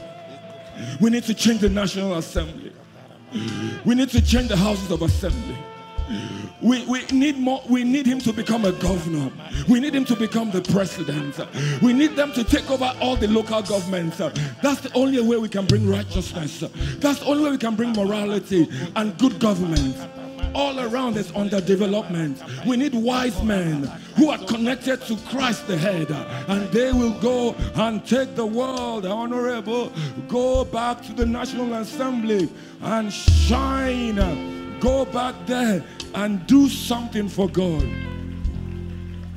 We need to change the National Assembly. We need to change the Houses of Assembly. We, we need more. We need him to become a governor. We need him to become the president. We need them to take over all the local governments. That's the only way we can bring righteousness. That's the only way we can bring morality and good government. All around is underdevelopment. We need wise men who are connected to Christ the head, and they will go and take the world. Honorable, go back to the National Assembly and shine. Go back there and do something for God.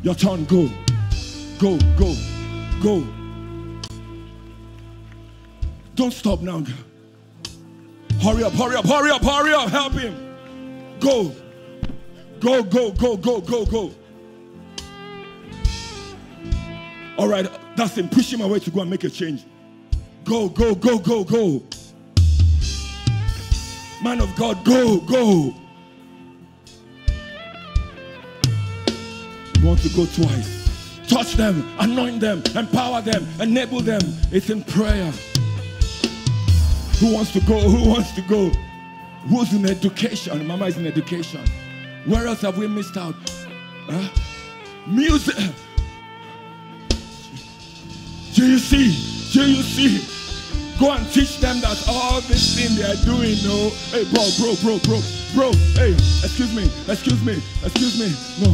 Your turn. Go, go, go, go. Don't stop now. Hurry up, hurry up, hurry up, hurry up. Help him. Go, go, go, go, go, go, go. All right, that's him. Push him away to go and make a change. Go, go, go, go, go. Man of God, go, go. You want to go twice. Touch them, anoint them, empower them, enable them. It's in prayer. Who wants to go? Who wants to go? Who's in education? Mama is in education. Where else have we missed out? Huh? Music. G E C, G E C. Go and teach them that all this thing they are doing. No, hey, bro, bro, bro, bro, bro. Hey, excuse me, excuse me, excuse me. No,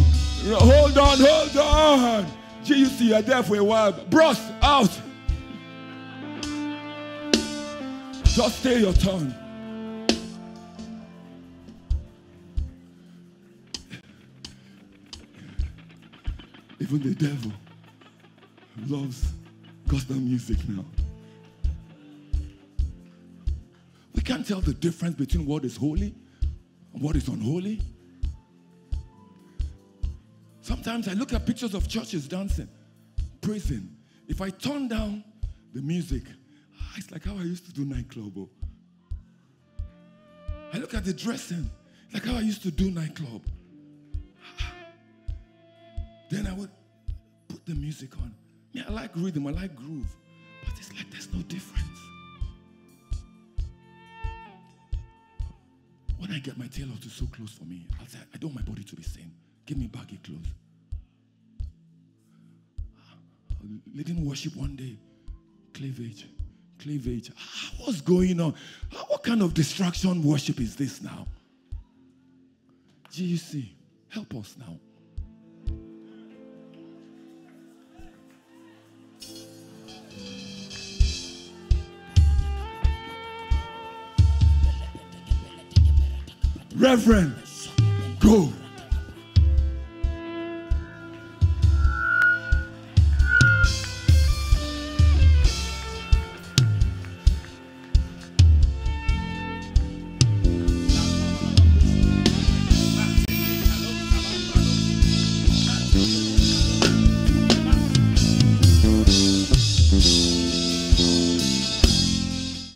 no hold on, hold on. G E C, you're there for a while. Bros, out. Just stay your tongue. Even the devil loves gospel music now. We can't tell the difference between what is holy and what is unholy. Sometimes I look at pictures of churches dancing, praising. If I turn down the music, it's like how I used to do nightclub. Oh. I look at the dressing, it's like how I used to do nightclub. Then I would put the music on. Yeah, I like rhythm, I like groove. But it's like there's no difference. When I get my tailor to sew clothes for me, I'll say, I don't want my body to be seen. Give me baggy clothes. Leading worship one day, cleavage, cleavage. Ah, what's going on? Ah, what kind of distraction worship is this now? G E C, help us now. Reverend, go.